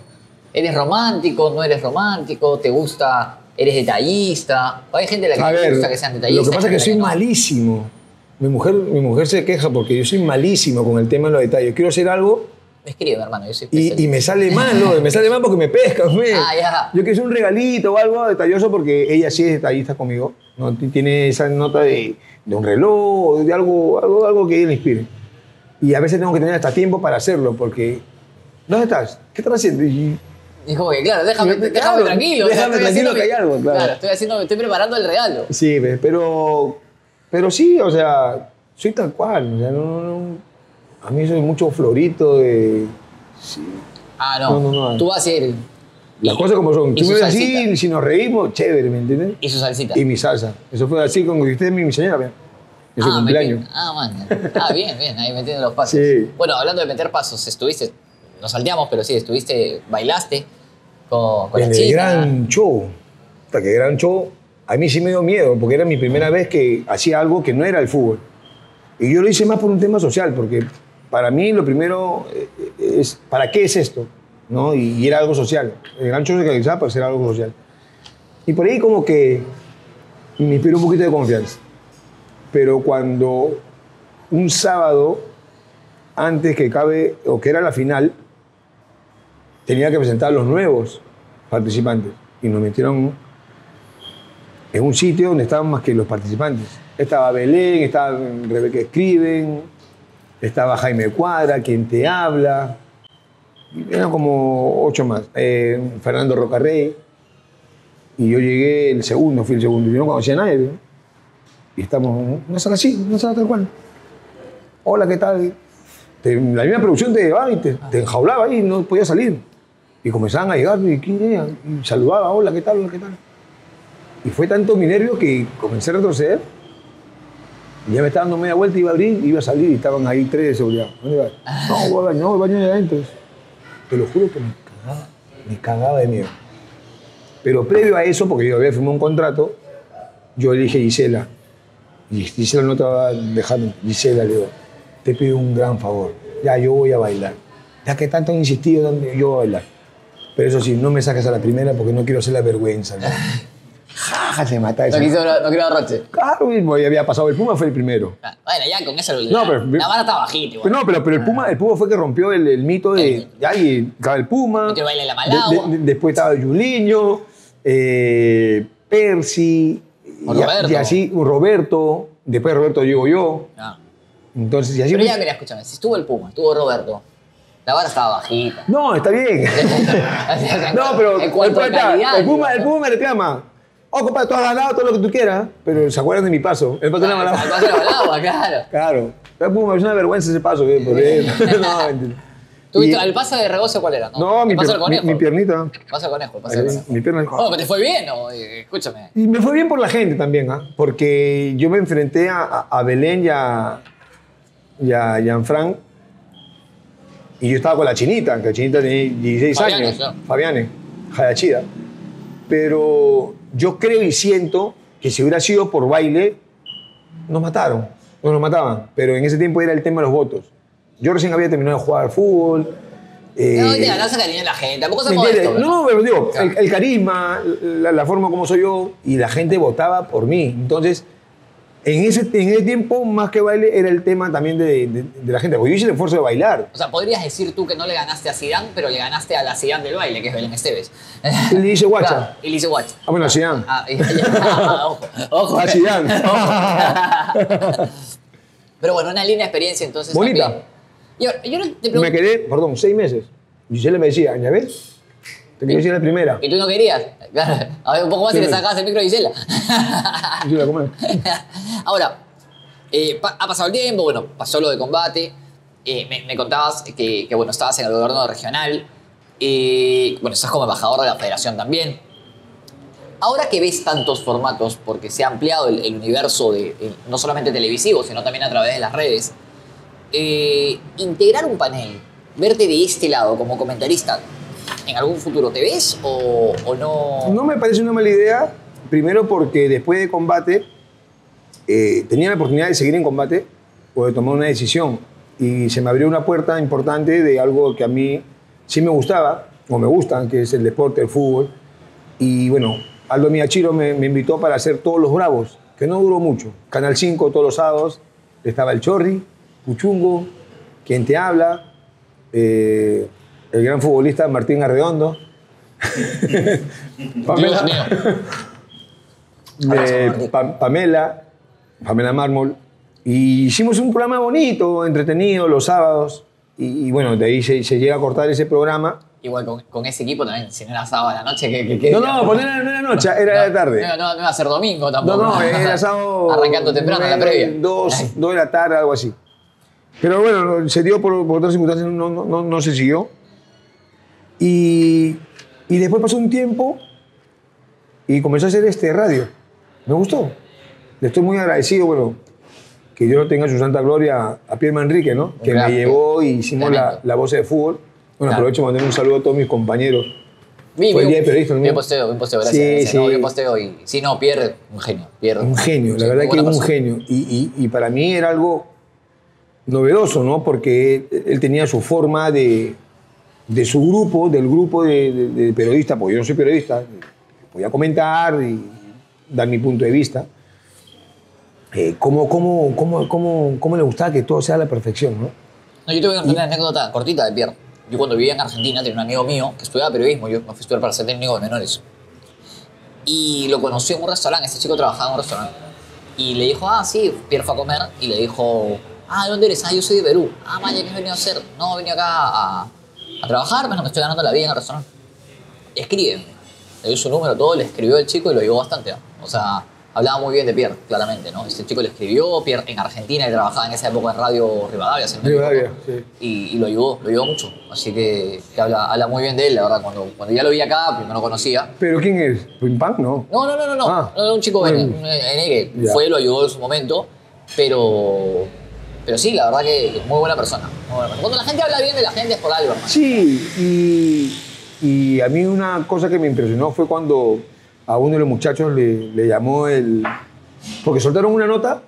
¿Eres romántico? ¿No eres romántico? ¿Te gusta? ¿Eres detallista? ¿Hay gente a la que te gusta que sean detallistas? Lo que pasa es que soy malísimo. Mi mujer se queja porque yo soy malísimo con el tema de los detalles. Quiero hacer algo. Me escribe, hermano. Yo soy y me sale mal, ¿no? Me sale mal porque me pescan. Yo quiero hacer un regalito o algo detalloso porque ella sí es detallista conmigo. ¿No? Tiene esa nota de un reloj, de algo que ella le inspire. Y a veces tengo que tener hasta tiempo para hacerlo porque... ¿Dónde estás? ¿Qué estás haciendo? Y como que, claro, déjame tranquilo. Déjame tranquilo que hay algo, claro. Claro, estoy preparando el regalo. Sí, pero sí, o sea, soy tal cual. O sea, a mí soy mucho florito de... Sí. Ah, no. No. Tú vas a ser... Las cosas como son. Tú me ves así, si nos reímos, chévere, ¿me entiendes? Y su salsita. Y mi salsa. Eso fue así con usted y mi señora, vean. En su cumpleaños. Bien, ahí metiendo los pasos. Sí. Bueno, hablando de meter pasos, estuviste... Nos salteamos, pero sí, estuviste... Bailaste con la chica. En el Gran Show. Hasta que Gran Show... A mí sí me dio miedo, porque era mi primera vez que hacía algo que no era el fútbol. Y yo lo hice más por un tema social, porque para mí lo primero es, ¿para qué es esto? ¿No? Y era algo social. El Gran Show se realizaba para hacer algo social. Y por ahí como que me inspiró un poquito de confianza. Pero cuando un sábado, antes que acabe, o que era la final, tenía que presentar a los nuevos participantes. Y nos metieron... Es un sitio donde estaban más que los participantes. Estaba Belén, estaba Rebeca Escriben, estaba Jaime Cuadra, quien te habla. Eran como 8 más. Fernando Rocarrey. Y yo llegué el segundo, fui el segundo. Yo no conocía a nadie. ¿No? Y estamos en una sala así, una sala tal cual. Hola, ¿qué tal? La misma producción te llevaba y te enjaulaba ahí, no podías salir. Y comenzaban a llegar, y ¿quién era? Y saludaba, hola, ¿qué tal? Hola, ¿qué tal? Y fue tanto mi nervio que comencé a retroceder. Y ya me estaba dando media vuelta, iba a abrir, iba a salir y estaban ahí 3 de seguridad. ¿Dónde vas? No, voy al baño, no, el baño de adentro. Te lo juro que me cagaba de miedo. Pero previo a eso, porque yo había firmado un contrato, yo le dije a Gisela, y Gisela no te va a dejar, Gisela le digo, te pido un gran favor, ya yo voy a bailar. Ya que tanto han insistido, yo voy a bailar. Pero eso sí, no me saques a la primera porque no quiero hacer la vergüenza, ¿no? Jaja, se mata eso. No quiero arroche. Claro, mismo, ya había pasado. El Puma fue el primero. Ah, bueno, ya con eso. No, pero, la vara está bajita igual. No, pero el Puma fue el que rompió el mito de... Ya, y estaba el Puma. Metió el baile de la Malagua. Después estaba Juliño, Percy. Roberto. Y así, Roberto. Después Roberto llego yo. Ah. Entonces, y así... Pero ya, mira, escúchame. Si estuvo el Puma, estuvo Roberto... La barra estaba bajita. No, está bien. No, pero... El Puma me reclama. Oh, compadre, tú has ganado todo lo que tú quieras, pero se acuerdan de mi paso. El paso de la Malagua. El paso de la Malagua, claro. Claro. Pero es una vergüenza ese paso. Porque... No, mentira. ¿El paso de Rebocio cuál era? No, mi piernita. El paso del conejo. El paso del conejo. Mi pierna del conejo. No, pero te fue bien, ¿no? Escúchame. Y me fue bien por la gente también, ¿ah? Porque yo me enfrenté a Belén y a Gianfran. Y yo estaba con la chinita, que la chinita tenía 16 años. Claro. Fabiane, Hayachida. Pero... Yo creo y siento que si hubiera sido por baile, nos mataron, no nos mataban. Pero en ese tiempo era el tema de los votos. Yo recién había terminado de jugar fútbol. No, te ganas a cariño a la gente, tampoco se puede esto, ¿no? No, pero digo, claro. el carisma, la forma como soy yo, y la gente votaba por mí. Entonces, en ese tiempo, más que baile, era el tema también de la gente. Porque yo hice el esfuerzo de bailar. O sea, podrías decir tú que no le ganaste a Zidane, pero le ganaste a la Zidane del baile, que es Belén Esteves. Y le dice guacha. Claro, y le dice guacha. Ah, bueno, a Zidane. Ojo. A Zidane. Ojo. Pero bueno, una linda experiencia, entonces. Bonita. Y ahora, yo te pregunto... Me quedé, perdón, 6 meses. Y yo le decía, ¿ya ves? Te quería decir la primera. ¿Y tú no querías? A ver, un poco más si le sacabas el micro a Gisela. Gisela, ¿cómo? Ahora, ha pasado el tiempo, bueno, pasó lo de combate. Me contabas que bueno, estabas en el gobierno regional. Bueno, estás como embajador de la federación también. Ahora que ves tantos formatos, porque se ha ampliado el universo, no solamente televisivo, sino también a través de las redes, integrar un panel, verte de este lado como comentarista, ¿en algún futuro te ves o no? No me parece una mala idea, primero porque después de Combate tenía la oportunidad de seguir en Combate o de tomar una decisión y se me abrió una puerta importante de algo que a mí sí me gustaba o me gustan, que es el deporte, el fútbol. Y bueno, Aldo Miyachiro me invitó para hacer Todos los Bravos, que no duró mucho. Canal 5 todos los sábados, estaba el Chorri, Puchungo, Quien Te Habla, el gran futbolista Martín Arredondo, Pamela Mármol. Y hicimos un programa bonito, entretenido, los sábados. Y bueno, de ahí se llega a cortar ese programa. Igual con ese equipo también, si no era sábado a la noche... No, no era noche, era la tarde. No iba a ser domingo tampoco. No, era sábado... Arrancando temprano a la previa. Dos de la tarde, algo así. Pero bueno, se dio por otras circunstancias, no se siguió. Y después pasó un tiempo y comenzó a hacer radio. Me gustó. Le estoy muy agradecido, bueno, que Dios lo tenga en su santa gloria a Pierre Manrique, ¿no? Que me llevó y hicimos la voz de fútbol. Bueno, aprovecho para mandar un saludo a todos mis compañeros. Fue el día de periodistas, ¿no? Bien posteo, gracias. Sí. No, bien posteo. Y, sí, no, Pierre, un genio. La verdad que es un genio. Y para mí era algo novedoso, ¿no? Porque él tenía su forma de su grupo, del grupo de periodistas, porque yo no soy periodista, podía comentar y dar mi punto de vista. Cómo le gustaba que todo sea a la perfección, ¿no? No, yo te voy a contar una anécdota cortita de Pierre. Yo cuando vivía en Argentina tenía un amigo mío que estudiaba periodismo, yo me fui a estudiar para ser técnico de menores. Y lo conocí en un restaurante, ese chico trabajaba en un restaurante. Y le dijo, ah, sí, Pierre fue a comer. Y le dijo, ah, ¿de dónde eres? Ah, yo soy de Perú. Ah, Maya, ¿qué has venido a hacer? No, he venido acá a trabajar, pero no me estoy ganando la vida en el restaurante. Escríbeme. Le dio su número, todo, le escribió el chico y lo llevó bastante, ¿no? O sea, hablaba muy bien de Pierre, claramente, ¿no? Este chico le escribió, Pierre en Argentina, él trabajaba en esa época en Radio Rivadavia. Sí. Y lo ayudó mucho. Así que habla muy bien de él, la verdad. Cuando ya lo vi acá, primero lo conocía. ¿Pero quién es? ¿Pimpán? No. Ah, no era un chico que fue, lo ayudó en su momento, pero sí, la verdad que es muy buena persona. Cuando la gente habla bien de la gente es por algo, hermano. Sí, y a mí una cosa que me impresionó fue cuando... a uno de los muchachos le llamó el... porque soltaron una nota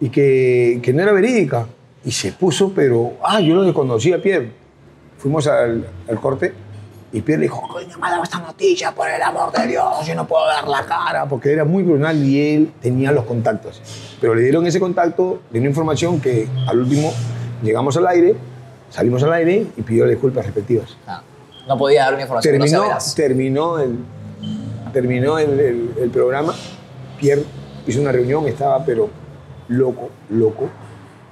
y que no era verídica. Y se puso, pero... ah, yo lo desconocía a Pierre. Fuimos al corte y Pierre le dijo, coño, me ha dado esta noticia, por el amor de Dios, yo no puedo dar la cara. Porque era muy brutal y él tenía los contactos. Pero le dieron ese contacto de una información que al último llegamos al aire, salimos al aire y pidió las disculpas respectivas. No podía dar una información. Terminó el programa, Pierre hizo una reunión, estaba pero loco.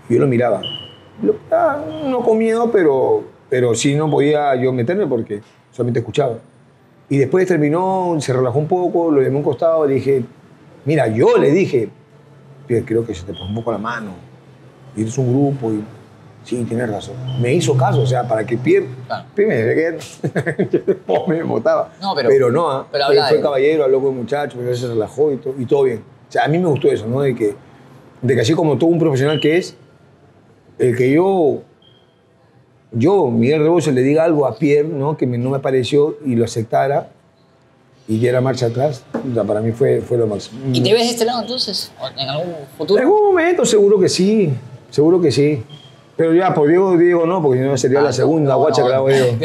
Yo lo miraba. No con miedo, pero sí no podía yo meterme porque solamente escuchaba. Y después terminó, se relajó un poco, lo llamé a un costado, le dije, mira, yo le dije, Pierre, creo que se te puso un poco la mano. Y eres un grupo y... sí, tienes razón. Me hizo caso, o sea, para que Pierre... Claro. Primero, me botaba. No, pero no, pero fue caballero, habló con el muchacho, pero se relajó y todo bien. O sea, a mí me gustó eso, ¿no? De que así como todo un profesional que es, el que yo, Miguel Rebosio, le diga algo a Pierre, ¿no? Que no me pareció y lo aceptara y diera marcha atrás, o sea, para mí fue lo máximo. ¿Y te ves de este lado entonces? ¿En algún futuro? En algún momento, seguro que sí. Pero ya, por Diego no, porque no sería la segunda guacha que la hago Diego.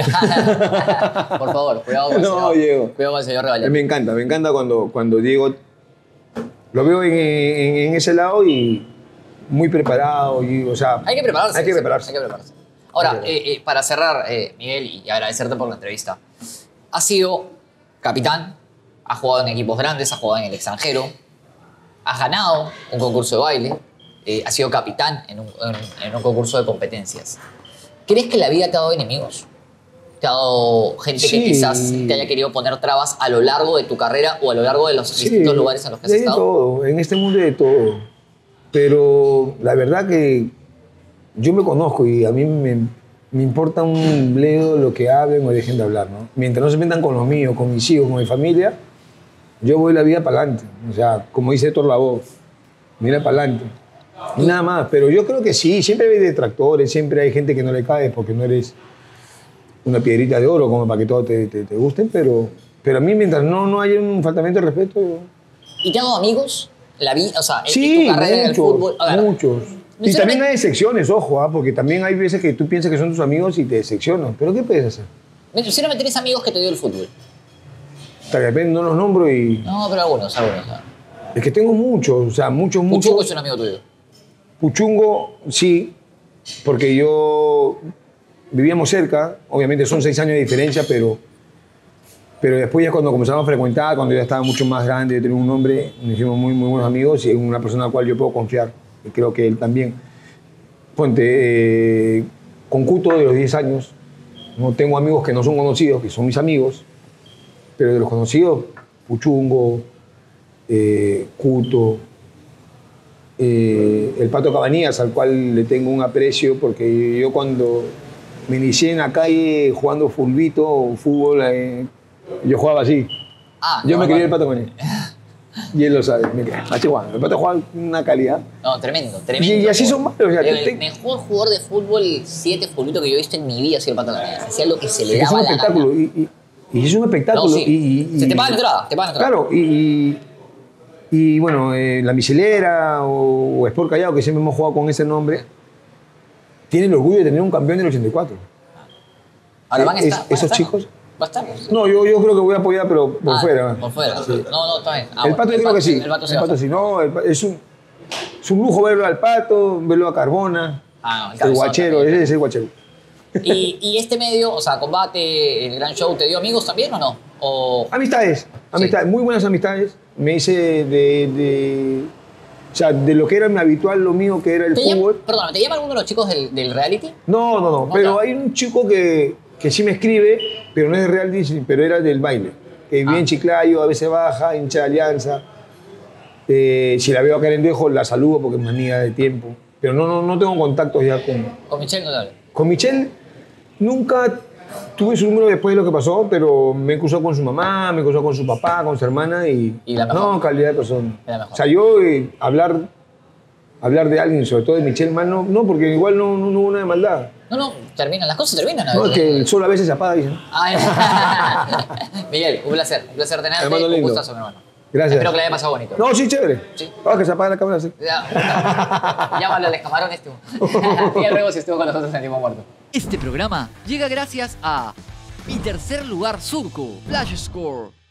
Por favor, cuidado con el señor. No, Diego. Cuidado con el señor Revalera. Me encanta cuando Diego... lo veo en ese lado y muy preparado. Y, o sea, hay que prepararse. Ahora, para cerrar, Miguel, y agradecerte por la entrevista. Has sido capitán, has jugado en equipos grandes, has jugado en el extranjero, has ganado un concurso de baile... ha sido capitán en un concurso de competencias. ¿Crees que la vida te ha dado enemigos? ¿Te ha dado gente que quizás te haya querido poner trabas a lo largo de tu carrera o a lo largo de los distintos lugares en los que has estado? Todo, en este mundo de todo. Pero la verdad que yo me conozco y a mí me importa un bledo lo que hablen o dejen de hablar, ¿no? Mientras no se metan con los míos, con mis hijos, con mi familia, yo voy la vida para adelante. O sea, como dice Héctor Lavoe, mira para adelante. Nada más, pero yo creo que sí, siempre hay detractores, siempre hay gente que no le cae porque no eres una piedrita de oro como para que todos te gusten, pero a mí mientras no haya un faltamiento de respeto... Yo... ¿Y te hago amigos? La vida, o sea, sí, tu carrera en el fútbol... A ver, muchos. Y también hay decepciones, ojo, ¿eh? Porque también hay veces que tú piensas que son tus amigos y te decepcionan. ¿Pero qué puedes hacer? Me quisiera meter esos amigos que te dio el fútbol. Hasta que de repente no los nombro y... No, pero algunos, algunos. Es que tengo muchos, o sea, muchos, muchos... ¿Puchungo es un amigo tuyo? Puchungo, sí, porque yo... Vivíamos cerca, obviamente son 6 años de diferencia, pero después ya cuando comenzamos a frecuentar, cuando ya estaba mucho más grande, yo tenía un nombre, nos hicimos muy, muy buenos amigos y una persona a la cual yo puedo confiar. Y creo que él también. Ponte, con Cuto de los 10 años, no tengo amigos que no son conocidos, que son mis amigos, pero de los conocidos, Puchungo, Cuto, el Pato Cabanías, al cual le tengo un aprecio, porque yo cuando... Me inicié en la calle jugando fulbito o fútbol. Yo jugaba así. Ah, yo me quería el Pato Cabanías. Y él lo sabe. El Pato jugaba una calidad. No, tremendo, tremendo. Y así son malos. O sea, el mejor jugador de fútbol 7 fulbito que yo he visto en mi vida ha sido el Pato Cabanías. Hacía lo que se le daba. Es un espectáculo. Y es un espectáculo. No, sí. Se te paga la entrada. Claro. Y bueno, La Miselera o Sport Callao, que siempre hemos jugado con ese nombre, tiene el orgullo de tener un campeón del 84. Ahora van a estar. ¿Esos chicos? ¿Va a estar? No, yo creo que voy a apoyar, pero por fuera. Por fuera. Sí. No, está bien. El Pato yo creo que sí. El Pato sí. El Pato sí. No, es un lujo verlo al Pato, verlo a Carbona. Ah, no, el Guachero, también. Ese es el Guachero. ¿Y este medio, o sea, Combate, el Gran Show, te dio amigos también o no? ¿O... Amistades, sí. Muy buenas amistades. Me hice O sea, de lo que era mi habitual, lo mío que era el fútbol. Perdón, ¿te llama alguno de los chicos del reality? No. Pero hay un chico que sí me escribe, pero no es de reality, pero era del baile. Que vive en Chiclayo, a veces baja, hincha de Alianza. Si la veo acá en Dejo, la saludo porque es mi amiga de tiempo. Pero no tengo contactos ya con... ¿Con Michelle no te hablo? Con Michelle nunca tuve su número después de lo que pasó, pero me cruzó con su mamá, me cruzó con su papá, con su hermana y... ¿Y la mejor? No, calidad de persona. O sea, yo hablar de alguien, sobre todo de Michelle, más no, porque igual no hubo una de maldad. No, terminan, las cosas terminan. No, es que el sol a veces se apaga, dicen. Miguel, un placer tenerte. Un gustazo, mi hermano. Gracias. Espero que la haya pasado bonito. No, sí, chévere. Sí. Ah, que se apaga la cámara. Sí. Llámalo al camarón, estuvo. Miguel Rebosio estuvo con nosotros en Tiempo Muerto. Este programa llega gracias a Mi Tercer Lugar Surco, Flash Score.